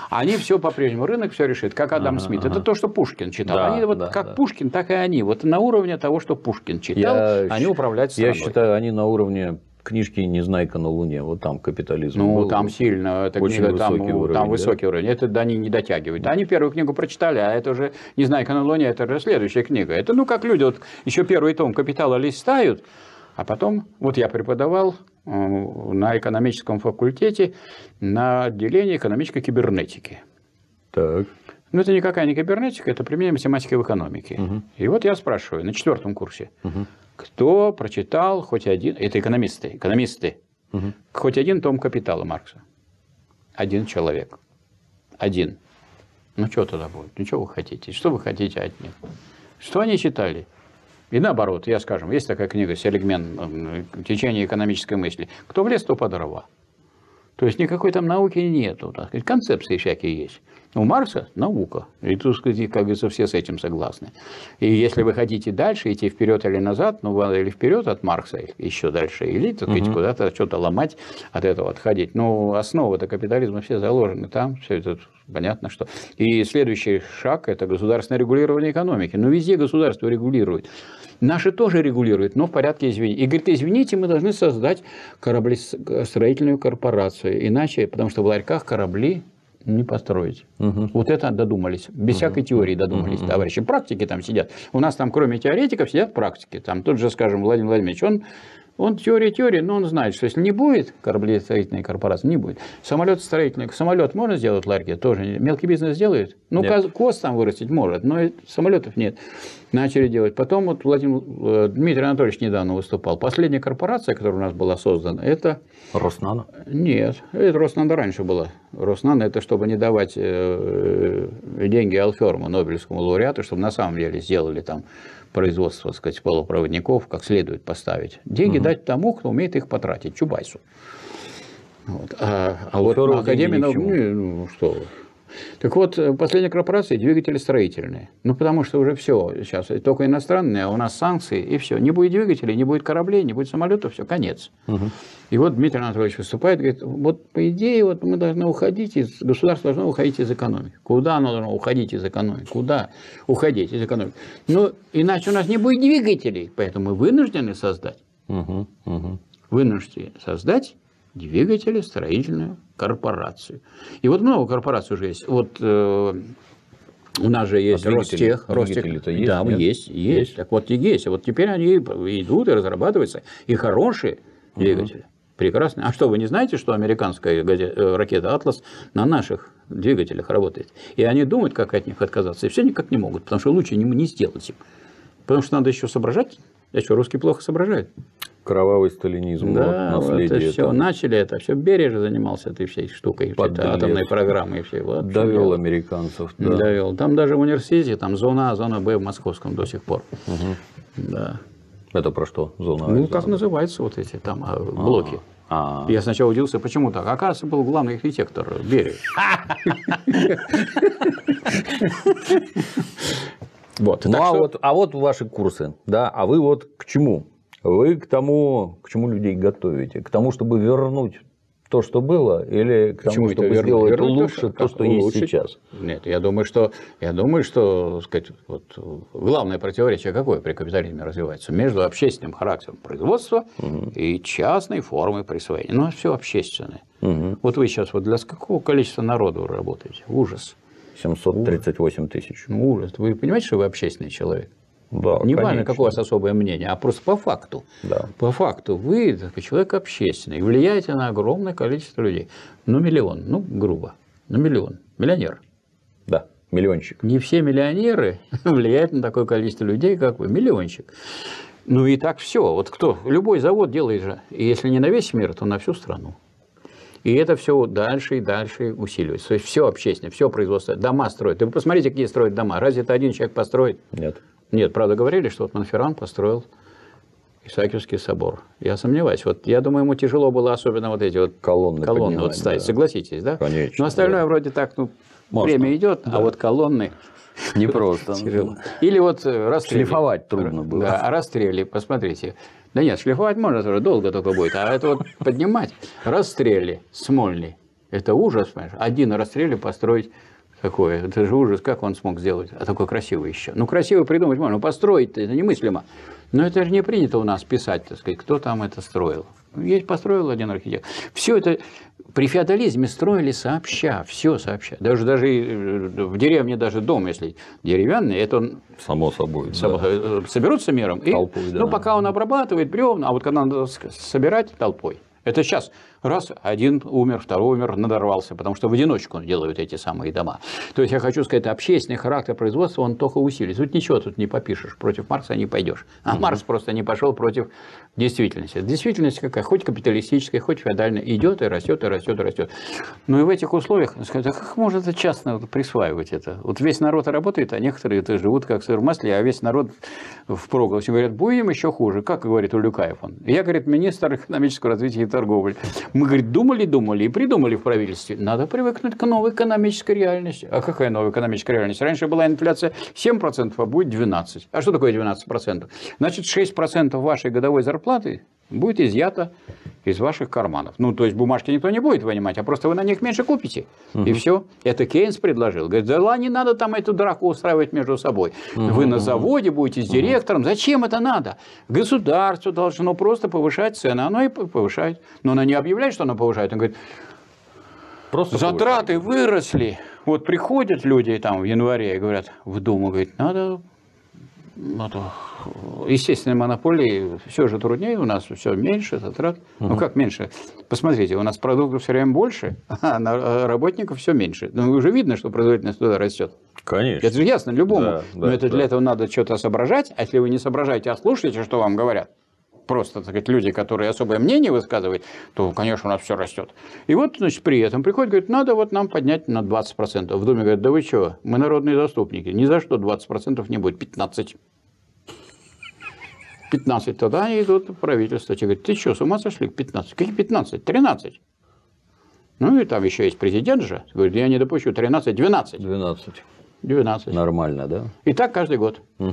Они все по-прежнему, рынок все решит, как Адам ага, Смит. Ага. Это то, что Пушкин читал. Да, они вот да, как да. Пушкин, так и они. Вот на уровне того, что Пушкин читал, я они управляют страной. Я считаю, они на уровне книжки «Незнайка на Луне». Вот там капитализм. Ну, был, там сильно. Это очень книга, высокий там, уровень. Там да? высокий уровень. Это да, они не дотягивают. Да. Они первую книгу прочитали, а это уже «Незнайка на Луне», это же следующая книга. Это ну, как люди вот еще первый том «Капитала» листают, а потом, вот я преподавал на экономическом факультете на отделении экономической кибернетики. Так. Ну, это никакая не кибернетика, это применение математики в экономике. Угу. И вот я спрашиваю на четвертом курсе, угу. кто прочитал хоть один, это экономисты, экономисты, угу. хоть один том «Капитала» Маркса? Один человек. Один. Ну, что тогда будет? Ну, что вы хотите? Что вы хотите от них? Что они читали? И наоборот, я скажем, есть такая книга «Селегмен. Течение экономической мысли». Кто в лес, то по дрова. То есть никакой там науки нету, так сказать, концепции всякие есть. У Маркса наука. И тут, как говорится, все с этим согласны. И если вы хотите дальше идти вперед или назад, ну или вперед от Маркса, еще дальше, или угу. куда-то что-то ломать, от этого отходить. Ну, основа-то капитализма все заложены там, все это понятно, что. И следующий шаг – это государственное регулирование экономики. Ну, везде государство регулирует. Наши тоже регулируют, но в порядке извинений. И говорит, извините, мы должны создать кораблестроительную корпорацию. Иначе, потому что в ларьках корабли не построить. Угу. Вот это додумались. Без угу. всякой теории додумались, угу. товарищи. Практики там сидят. У нас там, кроме теоретиков, сидят практики. Там тот же, скажем, Владимир Владимирович, он, он теория теории, но он знает, что если не будет кораблестроительной корпорации, не будет. Самолет строительный. Самолет можно сделать в ларьке? Тоже. Мелкий бизнес делает? Ну, нет. Коз там вырастить может, но самолетов нет. Начали делать. Потом вот Владимир, Дмитрий Анатольевич недавно выступал. Последняя корпорация, которая у нас была создана, это... Роснано? Нет. Это Роснано раньше было. Роснано это чтобы не давать деньги Алферму, Нобелевскому лауреату, чтобы на самом деле сделали там производство, так сказать, полупроводников, как следует поставить. Деньги угу. дать тому, кто умеет их потратить. Чубайсу. Вот. А, а вот Академия наук... Ну, что вы. Так вот, последняя корпорация – двигатели строительные. Ну, потому что уже все сейчас, только иностранные, а у нас санкции, и все. Не будет двигателей, не будет кораблей, не будет самолетов, все, конец. Угу. И вот Дмитрий Анатольевич выступает, говорит, вот по идее вот мы должны уходить, из, государство должно уходить из экономики. Куда оно должно уходить из экономики? Куда уходить из экономики? Ну, иначе у нас не будет двигателей, поэтому мы вынуждены создать. Угу, угу. Вынуждены создать двигатели, строительную корпорацию. И вот много корпораций уже есть. Вот э, у нас же есть а Ростех. Ростех есть, да, есть, есть, есть. Так вот и есть. Вот теперь они идут и разрабатываются. И хорошие угу. двигатели. Прекрасно. А что, вы не знаете, что американская газета, ракета «Атлас» на наших двигателях работает? И они думают, как от них отказаться. И все никак не могут, потому что лучше не, не сделать им. Потому что надо еще соображать. А что, русские плохо соображают? Кровавый сталинизм, да, вот, наследие. Это все, этого. Начали это, все Берия же занимался этой всей штукой, это, атомной программой. Все, вот, довел американцев. Да. Довел. Там даже в университете, там зона А, зона Б в московском до сих пор. Угу. Да. Это про что? Зона А? Ну, как называются вот эти там блоки. А-а-а. Я сначала удивился, почему так. Оказывается, был главный архитектор Берия. Вот. Ну, а, что... вот, а вот ваши курсы, да, а вы вот к чему? Вы к тому, к чему людей готовите? К тому, чтобы вернуть то, что было, или к тому, чтобы вернуть? Сделать вернуть лучше то, что, то, что есть сейчас? Нет, я думаю, что, я думаю, что сказать, вот, главное противоречие какое при капитализме развивается? Между общественным характером производства угу. и частной формой присвоения. Ну, все общественное. Угу. Вот вы сейчас вот для какого количества народу вы работаете? Ужас. семьсот тридцать восемь тысяч. Ну, ужас. Вы понимаете, что вы общественный человек? Да, не важно, какое у вас особое мнение, а просто по факту. Да. По факту вы человек общественный, влияете на огромное количество людей. Ну, миллион, ну, грубо. Ну, миллион. Миллионер. Да, миллиончик. Не все миллионеры влияют на такое количество людей, как вы. Миллиончик. Ну, и так все. Вот кто? Любой завод делает же, если не на весь мир, то на всю страну. И это все дальше и дальше усиливается. То есть все общественное, все производство. Дома строят. Вы посмотрите, какие строят дома. Разве это один человек построит? Нет. Нет, правда, говорили, что вот Монферран построил Исаакиевский собор. Я сомневаюсь. Вот я думаю, ему тяжело было, особенно вот эти вот колонны, колонны вот ставить. Да. Согласитесь, да? Конечно. Но остальное да. вроде так, ну, можно. Время идет, да. а вот колонны... Не просто. Тяжело. Или вот расстрели. Шлифовать трудно было. Да, а расстрели, посмотрите. Да нет, шлифовать можно, тоже долго только будет. А это вот поднимать. Расстрели смольный. Это ужас, понимаешь? Один расстрели построить такое. Это же ужас, как он смог сделать. А такой красивый еще. Ну, красиво придумать можно. Построить это немыслимо. Но это же не принято у нас писать, так сказать, кто там это строил. Есть, построил один архитектор. Все это при феодализме строили сообща, все сообща. Даже, даже в деревне даже дом, если деревянный, это он... Само собой. Само, да. Соберутся миром. Толпой, и, да. Ну, пока он обрабатывает бревна, а вот когда надо собирать толпой. Это сейчас раз, один умер, второй умер, надорвался, потому что в одиночку делают эти самые дома. То есть я хочу сказать, общественный характер производства, он только усилится. Тут ничего тут не попишешь, против Маркса не пойдешь. А угу. Маркс просто не пошел против действительности. Действительность какая? Хоть капиталистическая, хоть феодальная, идет и растет, и растет, и растет. Но и в этих условиях, сказать, а как можно это частно присваивать это? Вот весь народ работает, а некоторые это живут как сыр в масле, а весь народ впроголодь. Говорят, будем еще хуже, как говорит Улюкаев он. Я, говорит, министр экономического развития и торговли. Мы, говорит, думали, думали и придумали в правительстве. Надо привыкнуть к новой экономической реальности. А какая новая экономическая реальность? Раньше была инфляция семь процентов, а будет двенадцать процентов. А что такое двенадцать процентов? Значит, шесть процентов вашей годовой зарплаты будет изъято из ваших карманов. Ну, то есть, бумажки никто не будет вынимать, а просто вы на них меньше купите. Угу. И все. Это Кейнс предложил. Говорит, да не надо там эту драку устраивать между собой. Угу. Вы на заводе будете с директором. Угу. Зачем это надо? Государство должно просто повышать цены. Оно и повышает. Но оно не объявляет, что оно повышает. Он говорит, просто затраты повышает. Выросли. Вот приходят люди там в январе и говорят, в Думу, говорит, надо... надо... Естественной монополии все же труднее, у нас все меньше затрат. Угу. Ну как меньше? Посмотрите, у нас продуктов все время больше, а работников все меньше. Ну уже видно, что производительность туда растет. Конечно. Это же ясно любому. Да, да, но это, да. Для этого надо что-то соображать, а если вы не соображаете, а слушаете, что вам говорят, просто так сказать, люди, которые особое мнение высказывают, то, конечно, у нас все растет. И вот, значит, при этом приходит, говорит, надо вот нам поднять на двадцать процентов. В Думе говорят, да вы что, мы народные заступники, ни за что двадцать процентов не будет, пятнадцать процентов. пятнадцать, тогда они идут в правительство. Те говорят, ты что, с ума сошли? пятнадцать. Какие пятнадцать? тринадцать. Ну и там еще есть президент же. Говорит, я не допущу тринадцать, двенадцать. двенадцать. двенадцать. Нормально, да? И так каждый год. Угу.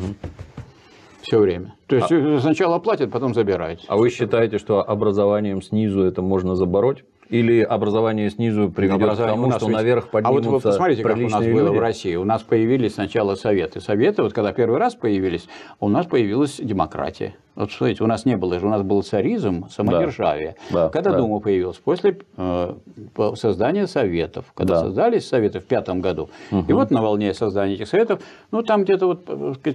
Все время. То есть а... сначала платят, потом забирают. А вы считаете, что образованием снизу это можно забороть? Или образование снизу приведет образование к тому, что ведь... наверх поднимутся приличные люди? А вот вы посмотрите, как у нас было люди. В России. У нас появились сначала советы. Советы, вот когда первый раз появились, у нас появилась демократия. Вот смотрите, у нас не было же, у нас был царизм, самодержавие. Да, когда да. Дума появилась? После э, создания советов. Когда да. создались советы в пятом году. Угу. И вот на волне создания этих советов, ну там где-то вот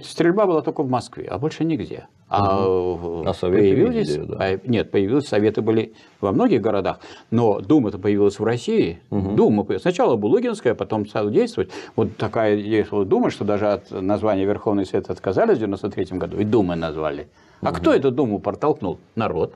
стрельба была только в Москве, а больше нигде. А, угу. а советы появились, везде, да. а, нет, появились советы были во многих городах, но Дума-то появилась в России. Угу. Дума появилась. Сначала Булыгинская, потом стала действовать. Вот такая действовала Дума, что даже от названия Верховный Совет отказались в девяносто третьем году, и Думы назвали. А угу. кто эту Думу протолкнул? Народ.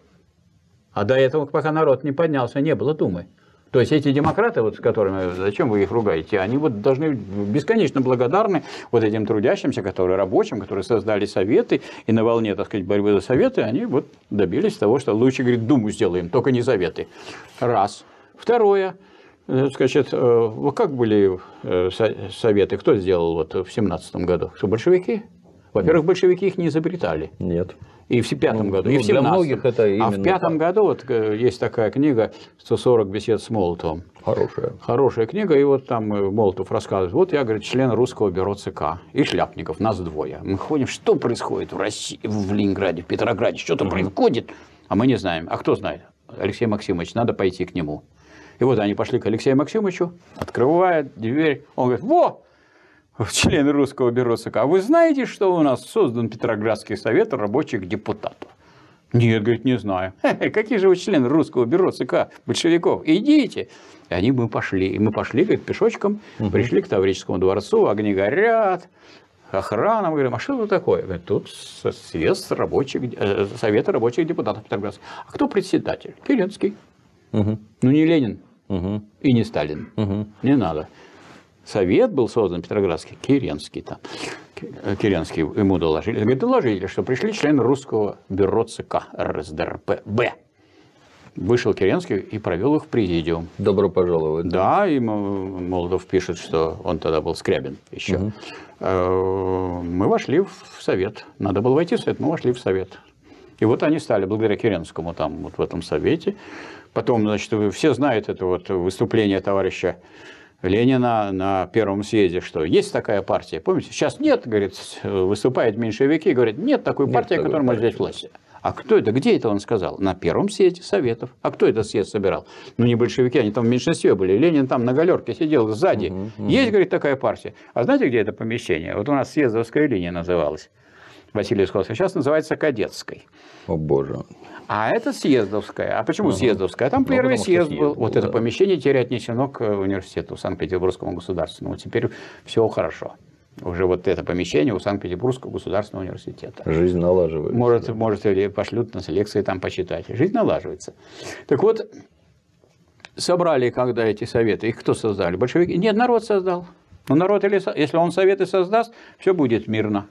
А до этого, пока народ не поднялся, не было Думы. То есть эти демократы, вот с которыми, зачем вы их ругаете, они вот должны бесконечно благодарны вот этим трудящимся, которые рабочим, которые создали советы, и на волне, так сказать, борьбы за советы, они вот добились того, что лучше, говорит, Думу сделаем, только не советы. Раз. Второе. Значит, как были советы, кто сделал вот в семнадцатом году? Что, большевики? Во-первых, большевики их не изобретали. Нет. И в пятом ну, году, ну, и в семнадцатом. Это а в пятом году вот есть такая книга «сто сорок бесед с Молотовым». Хорошая. Хорошая книга. И вот там Молотов рассказывает. Вот я, говорит, член русского бюро ЦК. И Шляпников, нас двое. Мы ходим, что происходит в России, в Ленинграде, в Петрограде, что-то угу. происходит. А мы не знаем. А кто знает? Алексей Максимович, надо пойти к нему. И вот они пошли к Алексею Максимовичу, открывает дверь. Он говорит, во! Члены русского бюро ЦК, а вы знаете, что у нас создан Петроградский совет рабочих депутатов? Нет, говорит, не знаю. Хе-хе, какие же вы члены русского бюро ЦК большевиков? Идите. И они мы пошли. И мы пошли, говорит, пешочком, угу. пришли к Таврическому дворцу, огни горят, охрана. Мы говорим, а что это такое? Говорит, тут съезд рабочих, э, совета рабочих депутатов Петроградского. А кто председатель? Керенский. Угу. Ну, не Ленин угу. и не Сталин. Угу. Не надо. Совет был создан Петроградский, Керенский там. Керенский ему доложили. Говорит, доложили, что пришли члены русского бюро ЦК эр эс дэ эр пэ бэ. Вышел Керенский и провел их в президиум. Добро пожаловать. Да, и Молотов пишет, что он тогда был Скрябин еще. Угу. Мы вошли в совет. Надо было войти в совет, мы вошли в совет. И вот они стали, благодаря Керенскому, там, вот в этом совете. Потом, значит, все знают это вот выступление товарища Ленина на первом съезде, что есть такая партия, помните, сейчас нет, говорит, выступают меньшевики, говорят, нет такой нет партии, которая может взять власть. А кто это, где это он сказал? На первом съезде Советов. А кто этот съезд собирал? Ну, не большевики, они там в меньшинстве были. Ленин там на галерке сидел сзади. Угу, угу. Есть, говорит, такая партия. А знаете, где это помещение? Вот у нас съездовская линия называлась. Василий сказал, сейчас называется Кадетской. О, боже. А это съездовская. А почему угу. съездовская? А там ну, первый съезд был. Съезд был. Вот да. это помещение теперь отнесено к университету Санкт-Петербургскому государственному. Теперь все хорошо. Уже вот это помещение у Санкт-Петербургского государственного университета. Жизнь налаживается. Может, да. может пошлют нас лекции там почитать. Жизнь налаживается. Так вот, собрали когда эти советы. Их кто создали? Большевики? Нет, народ создал. Но народ, если он советы создаст, все будет мирно.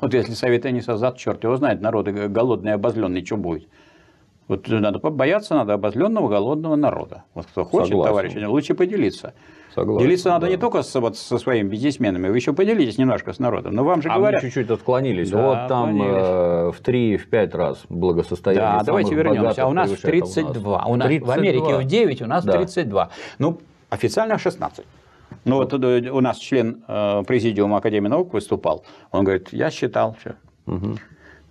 Вот если советы не создат, черт его знает, народ голодный, обозленный, что будет? Вот надо побояться, надо обозленного, голодного народа. Вот кто хочет, Согласен. Товарищи, лучше поделиться. Согласен, делиться надо да. не только с, вот, со своими бизнесменами, вы еще поделитесь немножко с народом. Но вам же а говорят... мы чуть-чуть отклонились. Да, вот там э, в три-пять раз благосостояние Да, давайте вернемся. А у нас в тридцать два. У нас, тридцать два. В Америке в девять, у нас да. тридцать два. Ну, официально шестнадцать. Ну, вот у нас член президиума Академии наук выступал. Он говорит, я считал все. Угу.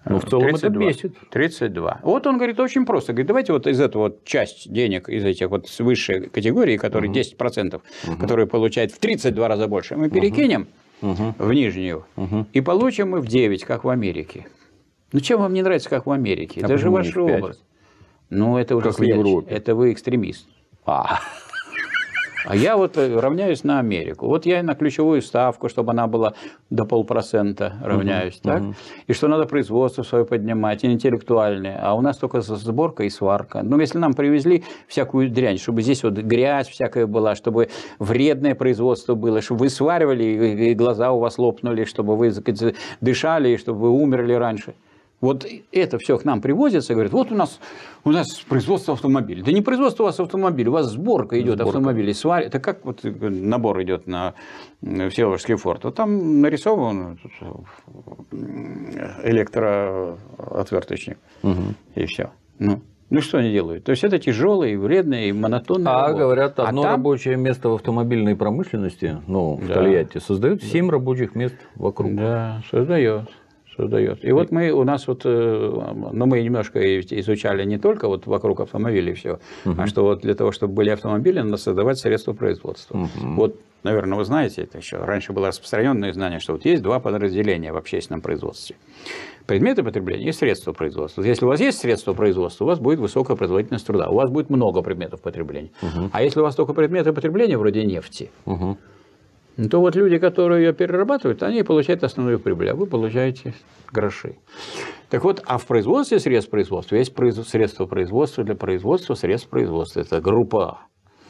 Ну, в целом это бесит. тридцать два. Вот он говорит, очень просто. Говорит, давайте вот из этого вот часть денег, из этих вот с высшей категории, которые угу. десять процентов, угу. которые получают в тридцать два раза больше, мы перекинем угу. в нижнюю угу. и получим мы в девять, как в Америке. Ну, чем вам не нравится, как в Америке? А это же ваш образ. Ну, это уже как в Европе. Это вы экстремист. А. А я вот равняюсь на Америку. Вот я и на ключевую ставку, чтобы она была до полпроцента равняюсь. Uh-huh, так? Uh-huh. И что надо производство свое поднимать, и интеллектуальное. А у нас только сборка и сварка. Ну, если нам привезли всякую дрянь, чтобы здесь вот грязь всякая была, чтобы вредное производство было, чтобы вы сваривали, и глаза у вас лопнули, чтобы вы дышали, и чтобы вы умерли раньше. Вот это все к нам привозится, говорят, вот у нас, у нас производство автомобилей. Да не производство у вас автомобилей, у вас сборка идет сборка. автомобилей. Свар... Это как вот набор идет на Всеволожский форт. Вот там нарисован электроотверточник угу. и все. Ну. Ну, что они делают? То есть, это тяжелые, вредные, монотонные. А, работы. Говорят, одно а там... рабочее место в автомобильной промышленности, ну, в да. Тольятти, создают семь да. рабочих мест вокруг. Да, создает. создает. И, и вот мы у нас вот, ну, мы немножко изучали не только вот вокруг автомобилей все, угу. а что вот для того, чтобы были автомобили, надо создавать средства производства. Угу. Вот, наверное, вы знаете это еще. Раньше было распространенное знание, что вот есть два подразделения в общественном производстве. Предметы потребления и средства производства. Если у вас есть средства производства, у вас будет высокая производительность труда. У вас будет много предметов потребления. Угу. А если у вас только предметы потребления, вроде нефти, угу. то вот люди, которые ее перерабатывают, они получают основную прибыль, а вы получаете гроши. Так вот, а в производстве средств производства есть средства производства для производства средств производства. Это группа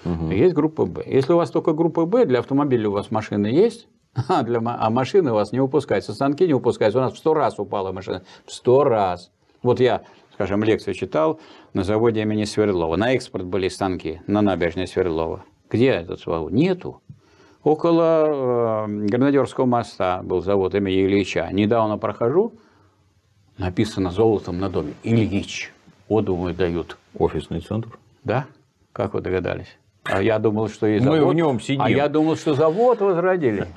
А. Угу. Есть группа Б. Если у вас только группа Б, для автомобиля у вас машины есть, А, для, а машины у вас не выпускаются, станки не выпускаются. У нас в сто раз упала машина. В сто раз. Вот я, скажем, лекцию читал на заводе имени Свердлова. На экспорт были станки на набережной Свердлова. Где этот завод? Нету. Около э, Гренадерского моста был завод имени Ильича. Недавно прохожу, написано золотом на доме. Ильич. Вот, думаю, дают. Офисный центр? Да. Как вы догадались? А я думал, что и завод. Мы в нем сидим. А я думал, что завод возродили.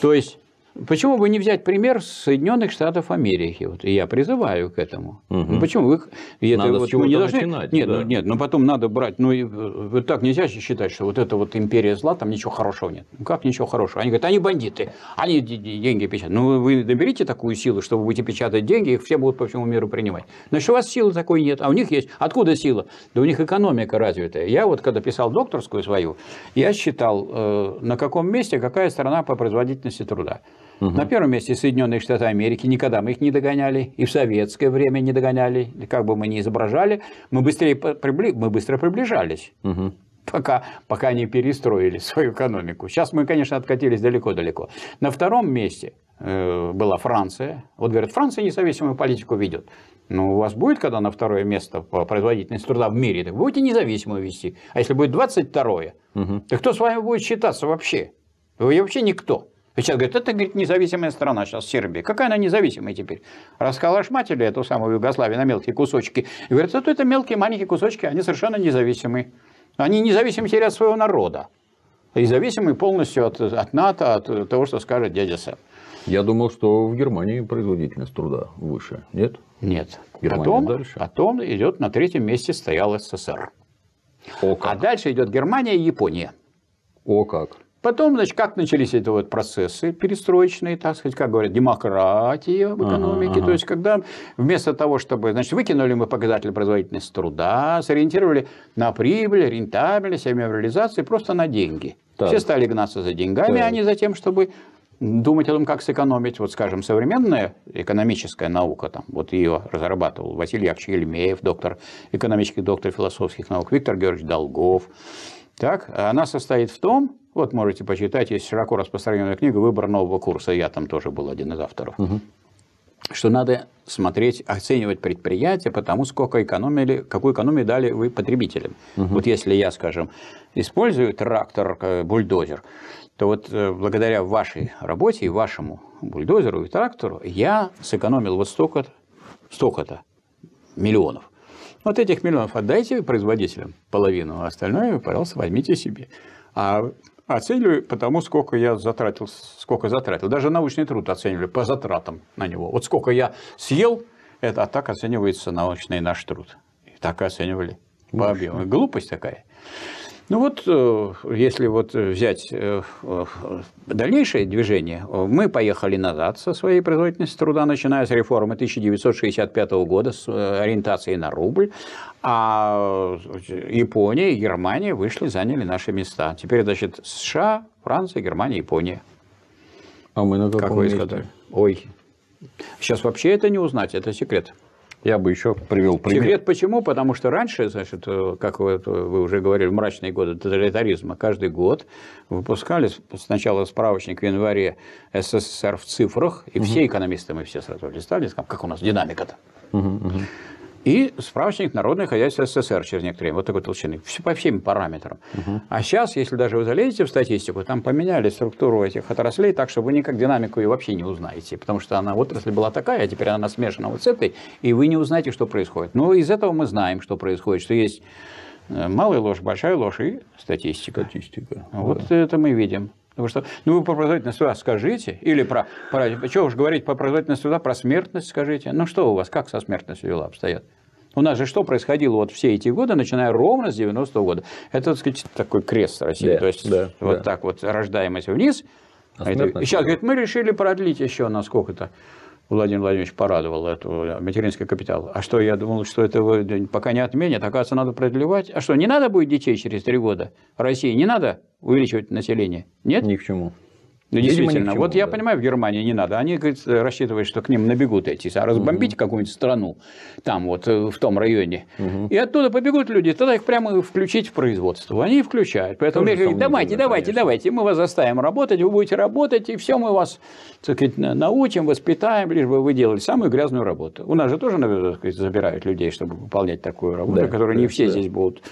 То есть, почему бы не взять пример Соединенных Штатов Америки? Вот, и я призываю к этому. Угу. Почему? Вы, это, надо вот, с чего-то не должны... начинать. Нет, да. ну, нет, но потом надо брать... Ну, и, вот так нельзя считать, что вот эта вот империя зла, там ничего хорошего нет. Ну, как ничего хорошего? Они говорят, они бандиты, они деньги печатают. Ну, вы наберите такую силу, что вы будете печатать деньги, их все будут по всему миру принимать. Значит, у вас силы такой нет, а у них есть. Откуда сила? Да у них экономика развитая. Я вот, когда писал докторскую свою, я считал, э, на каком месте какая страна по производительности труда. Угу. На первом месте Соединенные Штаты Америки, никогда мы их не догоняли, и в советское время не догоняли, как бы мы ни изображали, мы, быстрее прибли... мы быстро приближались, угу. пока, пока не перестроили свою экономику. Сейчас мы, конечно, откатились далеко-далеко. На втором месте э, была Франция. Вот говорят, Франция независимую политику ведет. Ну, у вас будет, когда на второе место по производительности труда в мире, так будете независимую вести. А если будет двадцать второе, угу. то кто с вами будет считаться вообще? Вы вообще никто. Сейчас говорят, это, говорит, независимая страна, сейчас Сербия. Какая она независимая теперь? Расколошматили эту самую Югославию на мелкие кусочки. И говорят, это, это мелкие маленькие кусочки, они совершенно независимы. Они независимы теперь от своего народа. И зависимы полностью от, от НАТО, от того, что скажет дядя Сэм. Я думал, что в Германии производительность труда выше, нет? Нет. Германия потом, дальше. Потом идет на третьем месте стоял СССР. О, как. А дальше идет Германия и Япония. О как. Потом, значит, как начались эти вот процессы перестроечные, так сказать, как говорят, демократия в экономике. Ага. То есть, когда вместо того, чтобы, значит, выкинули мы показатели производительности труда, сориентировали на прибыль, рентабельность, реализации, просто на деньги. Так. Все стали гнаться за деньгами, так. а не за тем, чтобы думать о том, как сэкономить. Вот, скажем, современная экономическая наука, там, вот ее разрабатывал Василий Яковлевич Елемеев, доктор экономический, доктор философских наук, Виктор Георгиевич Долгов. Так, она состоит в том, вот можете почитать, есть широко распространенная книга «Выбор нового курса», я там тоже был один из авторов, угу. что надо смотреть, оценивать предприятия по тому, сколько экономили, какую экономию дали вы потребителям. Угу. Вот если я, скажем, использую трактор, бульдозер, то вот благодаря вашей работе и вашему бульдозеру и трактору я сэкономил вот столько-то, столько-то миллионов. Вот этих миллионов отдайте производителям половину, а остальное, пожалуйста, возьмите себе. А оцениваю по тому, сколько я затратил, сколько затратил. Даже научный труд оценивали по затратам на него. Вот сколько я съел, это, а так оценивается научный наш труд. И так оценивали по объему. Глупость такая. Ну вот, если вот взять дальнейшее движение, мы поехали назад со своей производительностью труда, начиная с реформы тысяча девятьсот шестьдесят пятого года, с ориентацией на рубль, а Япония и Германия вышли, заняли наши места. Теперь, значит, США, Франция, Германия, Япония. А мы на каком месте? Ой, сейчас вообще это не узнать, это секрет. Я бы еще привел пример. Секрет почему? Потому что раньше, значит, как вы, вы уже говорили, в мрачные годы тоталитаризма, каждый год выпускали сначала справочник в январе СССР в цифрах, и угу. все экономисты, мы все сразу листали, как у нас динамика-то. Угу, угу. И справочник «Народное хозяйство СССР» через некоторое время, вот такой толщины, по всем параметрам. Угу. А сейчас, если даже вы залезете в статистику, там поменяли структуру этих отраслей так, что вы никак динамику ее вообще не узнаете, потому что она отрасль была такая, а теперь она смешана вот с этой, и вы не узнаете, что происходит. Но из этого мы знаем, что происходит, что есть малая ложь, большая ложь и статистика. Статистика. Вот да. это мы видим. Потому что, ну, вы про производительность труда скажите, или про, про что уж говорить про производительность труда, про смертность скажите. Ну, что у вас, как со смертностью дела обстоят? У нас же что происходило вот все эти годы, начиная ровно с девяностого года? Это, так сказать, такой крест России. Да, то есть, да, вот да. так вот рождаемость вниз. А это, и сейчас, говорит, мы решили продлить еще на сколько-то. Владимир Владимирович порадовал эту материнский капитал. А что, я думал, что этого пока не отменят, оказывается, надо продлевать. А что, не надо будет детей через три года? России не надо увеличивать население? Нет? Ни к чему. Ну, действительно. Ни к чему, вот я да. понимаю, в Германии не надо. Они, говорит, рассчитывают, что к ним набегут эти. А разбомбить угу. какую-нибудь страну там вот, в том районе. Угу. И оттуда побегут люди, тогда их прямо включить в производство. Они и включают. Поэтому мне говорят, давайте, давайте, конечно. давайте, мы вас заставим работать, вы будете работать, и все мы вас, так сказать, научим, воспитаем, лишь бы вы делали самую грязную работу. У нас же тоже, так сказать, забирают людей, чтобы выполнять такую работу, да, которую да, не все да. здесь будут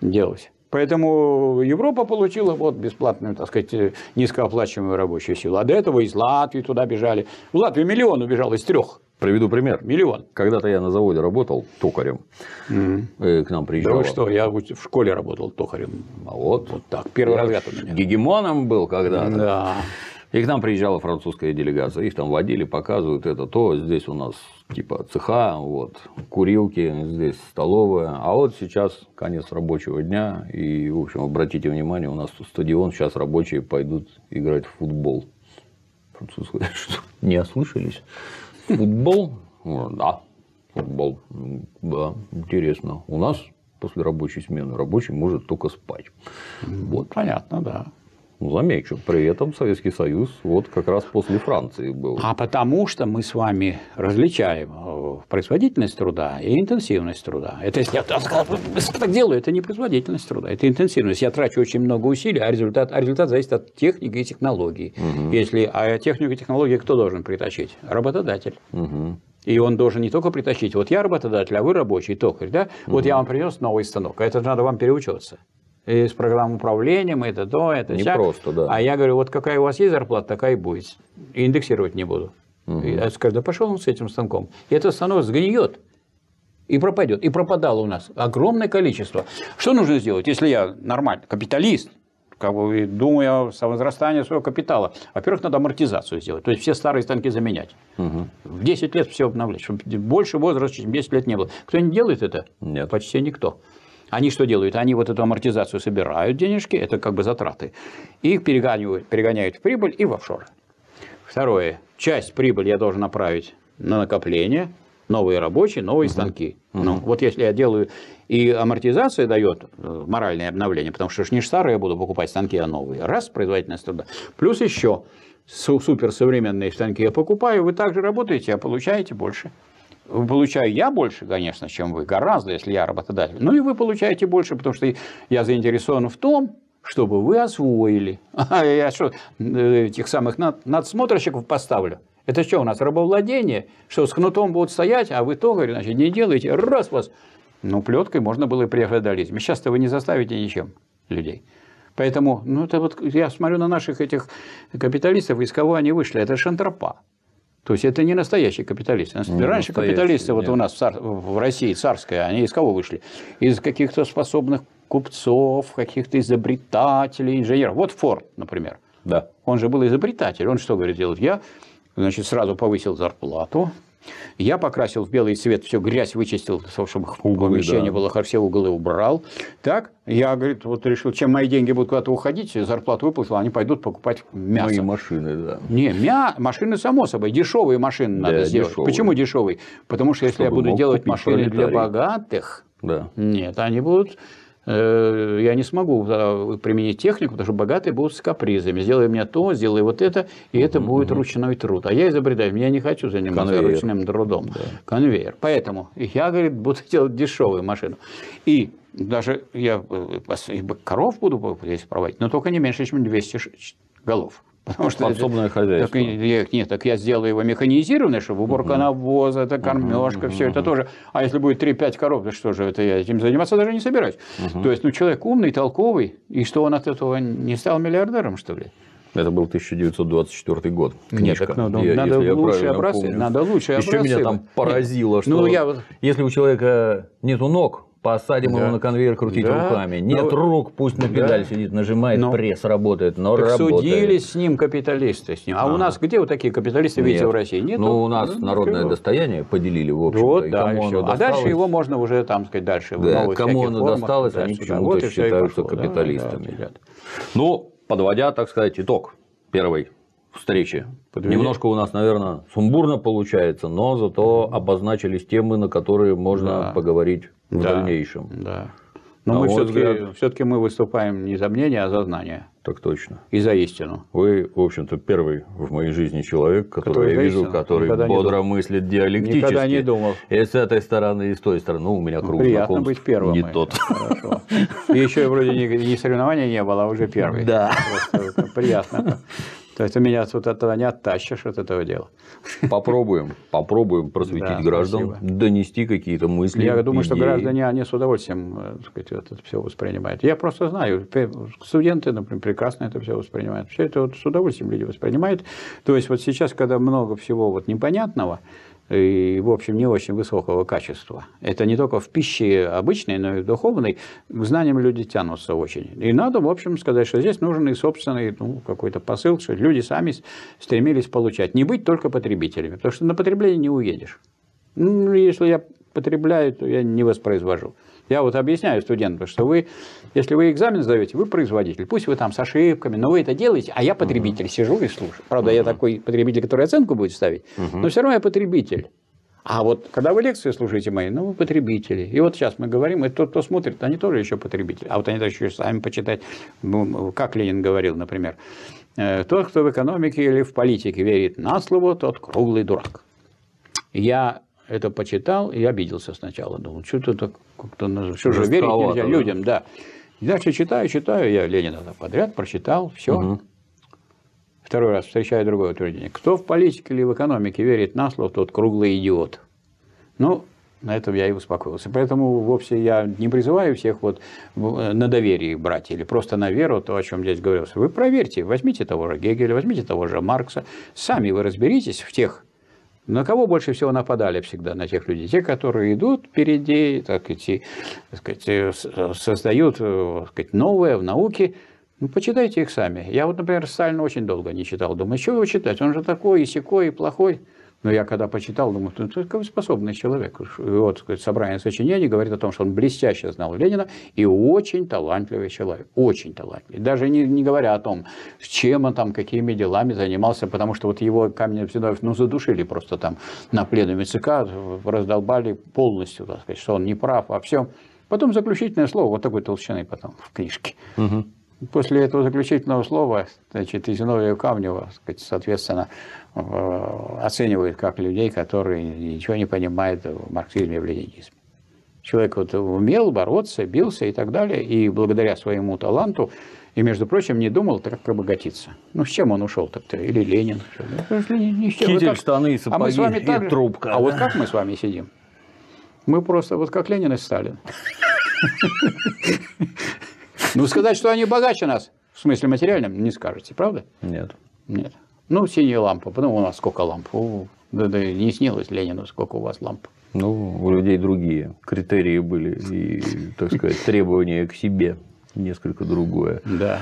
делать. Поэтому Европа получила вот бесплатную, так сказать, низкооплачиваемую рабочую силу. А до этого из Латвии туда бежали. В Латвию миллион убежал из трех. Приведу пример. Миллион. Когда-то я на заводе работал токарем. Mm-hmm. К нам приезжал. Да вы что, я в школе работал токарем. А вот. Вот так. Первый я разряд у меня. Гегемоном был когда-то. Да. И к нам приезжала французская делегация. Их там водили, показывают это, то. Здесь у нас типа цеха, вот, курилки, здесь столовая. А вот сейчас конец рабочего дня. И, в общем, обратите внимание, у нас тут стадион. Сейчас рабочие пойдут играть в футбол. Французы говорят, что не ослышались. Футбол? Да, футбол. Да, интересно. У нас после рабочей смены рабочий может только спать. Вот. Понятно, да. Ну, замечу, при этом Советский Союз вот как раз после Франции был. А потому что мы с вами различаем производительность труда и интенсивность труда. Это если я так делаю, это не производительность труда, это интенсивность. Я трачу очень много усилий, а результат, а результат зависит от техники и технологий. Угу. Если, а технику и технологии кто должен притащить? Работодатель. Угу. И он должен не только притащить, вот я работодатель, а вы рабочий, токарь, да? Угу. Вот я вам принес новый станок, а это надо вам переучиваться. И с программным управлением, это то, это не всяк. Просто, да. А я говорю, вот какая у вас есть зарплата, такая и будет. И индексировать не буду. Угу. И я скажу, да пошел он с этим станком. И этот станок сгниет и пропадет. И пропадало у нас огромное количество. Что нужно сделать, если я нормально капиталист, как бы, думаю о возрастании своего капитала? Во-первых, надо амортизацию сделать, то есть все старые станки заменять. Угу. В десять лет все обновлять, чтобы больше возраста, чем десять лет не было. Кто-нибудь делает это? Нет. Почти никто. Они что делают? Они вот эту амортизацию собирают, денежки, это как бы затраты, и их перегоняют, перегоняют в прибыль и в офшоры. Второе. Часть прибыли я должен направить на накопление, новые рабочие, новые uh-huh. станки. Uh-huh. Ну, вот если я делаю... И амортизация дает моральное обновление, потому что не старые я буду покупать станки, а новые. Раз, производительность труда. Плюс еще суперсовременные станки я покупаю, вы также работаете, а получаете больше. Получаю я больше, конечно, чем вы, гораздо, если я работодатель. Ну и вы получаете больше, потому что я заинтересован в том, чтобы вы освоили. А я что, этих самых надсмотрщиков поставлю? Это что у нас, рабовладение? Что с кнутом будут стоять, а вы то, говорю, значит, не делаете, раз вас. Ну, плеткой можно было и преодолеть. Сейчас-то вы не заставите ничем людей. Поэтому, ну, это вот я смотрю на наших этих капиталистов, из кого они вышли, это шантропа. То есть, это не настоящие капиталисты. Не Раньше капиталисты нет. вот у нас в, цар... в России царская, они из кого вышли? Из каких-то способных купцов, каких-то изобретателей, инженеров. Вот Форд, например. Да. Он же был изобретатель. Он что, говорит, делает? Я, значит, сразу повысил зарплату. Я покрасил в белый цвет, всю грязь вычистил, чтобы углы, помещение да. было, все углы убрал. Так, я, говорит, вот решил, чем мои деньги будут куда-то уходить, зарплату выплатил, они пойдут покупать мясо. Мои машины, да. Не, мя... машины, само собой, дешевые машины да, надо сделать. Дешевые. Почему дешевые? Потому что если чтобы я буду делать машины планетарий. Для богатых, да. нет, они будут... я не смогу применить технику, потому что богатые будут с капризами. Сделай мне то, сделай вот это, и это будет ручной труд. А я изобретаю, я не хочу заниматься Конвейер. ручным трудом. Да. Конвейер. Поэтому я, говорит, буду делать дешевую машину. И даже я коров буду здесь проводить, но только не меньше, чем двести голов. Потому что подсобное это, хозяйство. Так, я, нет, так я сделаю его механизированное, чтобы уборка угу. навоза, это кормежка, угу. все это тоже. А если будет три-пять коров, то что же, это я этим заниматься даже не собираюсь. Угу. То есть, ну, человек умный, толковый, и что он от этого не стал миллиардером, что ли? Это был тысяча девятьсот двадцать четвёртый год. Книжка. Нет, так, ну, я, надо, если лучше я образцы, помню, надо лучше образцы. Еще меня там поразило, что ну, я... если у человека нету ног, посадим да. его на конвейер крутить да. руками. Нет но... рук, пусть на педаль да. сидит, нажимает, но... пресс работает, но так работает. Судились с ним капиталисты. С ним. А, а у нас где вот такие капиталисты, видите, в России? Нет. Ну, у нас ну, народное ничего. достояние поделили, в общем-то. Вот, да, а дальше его можно уже, там сказать, дальше. Да, кому оно формах, досталось, они почему-то вот считают, что капиталистами. Да, да, ну, подводя, так сказать, итог первой встречи. Подведем. Немножко у нас, наверное, сумбурно получается, но зато обозначились темы, на которые можно да. поговорить в да. дальнейшем. Да. Но на мы все-таки взгляд... все-таки мы выступаем не за мнение, а за знание. Так точно. И за истину. Вы, в общем-то, первый в моей жизни человек, который, который я вижу, истину. который Никогда бодро мыслит диалектически. Никогда не думал. И с этой стороны, и с той стороны. Ну, у меня круг Приятно знакомств быть первым. Не тот. Хорошо. И еще вроде ни соревнования не было, а уже первый. Да. Просто приятно. То есть, у меня тут этого не оттащишь от этого дела. Попробуем, попробуем просветить да, граждан, спасибо. донести какие-то мысли, Я думаю, идеи. что граждане, они с удовольствием, так сказать, это все воспринимают. Я просто знаю, студенты, например, прекрасно это все воспринимают. Все это вот с удовольствием люди воспринимают. То есть, вот сейчас, когда много всего вот непонятного, и, в общем, не очень высокого качества. Это не только в пище обычной, но и в духовной. К знаниям люди тянутся очень. И надо, в общем, сказать, что здесь нужен и собственный ну, какой-то посыл, что люди сами стремились получать. Не быть только потребителями, потому что на потребление не уедешь. Ну, если я потребляю, то я не воспроизвожу. Я вот объясняю студентам, что вы, если вы экзамен сдаете, вы производитель. Пусть вы там с ошибками, но вы это делаете, а я потребитель, uh-huh. сижу и слушаю. Правда, uh-huh. я такой потребитель, который оценку будет ставить, uh-huh. но все равно я потребитель. А вот когда вы лекции слушаете мои, ну, вы потребители. И вот сейчас мы говорим, и тот, кто смотрит, они тоже еще потребители. А вот они еще сами почитать, как Ленин говорил, например. Тот, кто в экономике или в политике верит на слово, тот круглый дурак. Я... это почитал и обиделся сначала. Думал, что-то так как-то... Что же, верить нельзя да. людям, да. И дальше читаю, читаю. Я Ленина подряд прочитал, все. Угу. Второй раз встречаю другое утверждение. Кто в политике или в экономике верит на слово, тот круглый идиот. Ну, на этом я и успокоился. Поэтому вовсе я не призываю всех вот на доверие брать или просто на веру, то, о чем здесь говорилось. Вы проверьте, возьмите того же Гегеля, возьмите того же Маркса. Сами вы разберитесь в тех... На кого больше всего нападали всегда? На тех людей. Те, которые идут впереди, так идти, так сказать, создают, так сказать, новое в науке. Ну, почитайте их сами. Я вот, например, Сталина очень долго не читал. Думаю, что его читать? Он же такой, и сякой, и плохой. Но я когда почитал, думаю, ну, такой способный человек. И вот, сказать, собрание сочинений говорит о том, что он блестяще знал Ленина и очень талантливый человек. Очень талантливый. Даже не, не говоря о том, чем он там, какими делами занимался, потому что вот его Каменев-Зиновьев, ну, задушили просто там на пленуме ЦК, раздолбали полностью, так сказать, что он не прав во всем. Потом заключительное слово, вот такой толщины потом в книжке. Угу. После этого заключительного слова, значит, и Зиновьева, и Камнева, сказать, соответственно, оценивают как людей, которые ничего не понимают в марксизме и в ленинизме. Человек вот умел бороться, бился и так далее, и благодаря своему таланту, и, между прочим, не думал так обогатиться. Ну, с чем он ушел-то-то? Или Ленин? Китель, штаны, сапоги и трубка. А вот как мы с вами сидим? Мы просто вот как Ленин и Сталин. Ну, сказать, что они богаче нас, в смысле материальном, не скажете, правда? Нет. Нет. Ну, синяя лампа. Потом у нас сколько ламп? О, да, да, не снилось Ленину, сколько у вас ламп. Ну, у людей другие критерии были и, так сказать, требования к себе несколько другое. Да.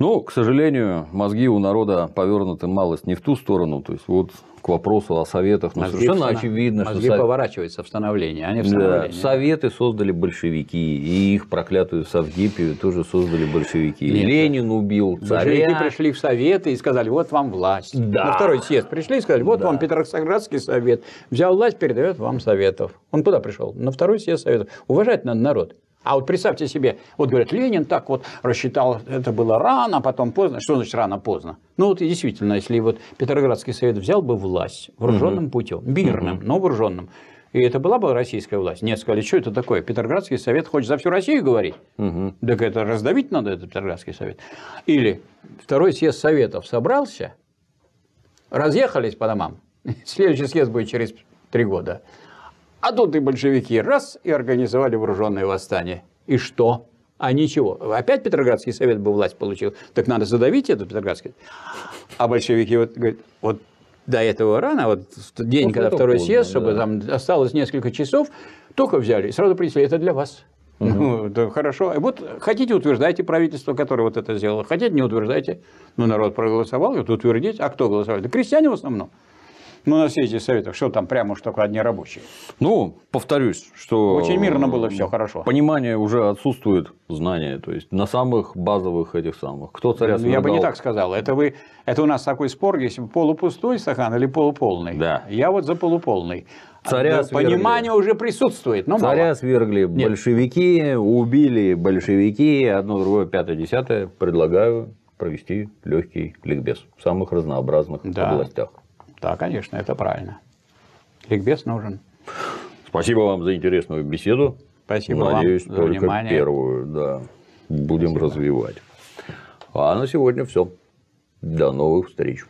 Но, к сожалению, мозги у народа повернуты малость не в ту сторону, то есть вот к вопросу о советах. Ну, совершенно очевидно, что... Мозги поворачиваются в становление, а не в становление. Да, советы создали большевики, и их проклятую Совдепию тоже создали большевики. Нет, Ленин убил царя. Большевики пришли в советы и сказали, вот вам власть. Да. На второй съезд пришли и сказали, вот да. вам Петроградский совет. Взял власть, передает вам советов. Он куда пришел? На второй съезд советов. Уважать надо народ. А вот представьте себе, вот говорят, Ленин так вот рассчитал, это было рано, потом поздно. Что значит рано-поздно? Ну вот действительно, если вот Петроградский совет взял бы власть вооруженным путем, мирным, но вооруженным, и это была бы российская власть. Нет, сказали, что это такое? Петроградский совет хочет за всю Россию говорить? Угу. Так это раздавить надо, этот Петроградский совет. Или второй съезд советов собрался, разъехались по домам. Следующий съезд будет через три года. А тут и большевики раз и организовали вооруженное восстание. И что? А ничего. Опять Петроградский совет бы власть получил. Так надо задавить этот Петроградский. А большевики вот говорят, вот до этого рано, вот день, ну, когда второй поздно, съезд, чтобы да. там осталось несколько часов, только взяли и сразу принесли, это для вас. Угу. Ну, да, хорошо. Вот хотите, утверждайте правительство, которое вот это сделало. Хотите, не утверждайте. Ну, народ проголосовал, вот утвердить. А кто голосовал? Да крестьяне в основном. Ну, на съезде советов, что там прямо уж только одни рабочие. Ну, повторюсь, что... Очень мирно было все, хорошо. Понимание уже отсутствует, знание, то есть на самых базовых этих самых. Кто царя свергал? Я бы не так сказал. Это, вы, это у нас такой спор, если полупустой стакан или полуполный. Да. Я вот за полуполный. Царя понимание уже присутствует, но Царя мало. свергли Нет. большевики, убили большевики, одно, другое, пятое, десятое. Предлагаю провести легкий ликбез в самых разнообразных да. областях. Да, конечно, это правильно. Ликбез нужен. Спасибо вам за интересную беседу. Спасибо Надеюсь, вам за только внимание. первую, да, будем Спасибо. развивать. А на сегодня все. До новых встреч.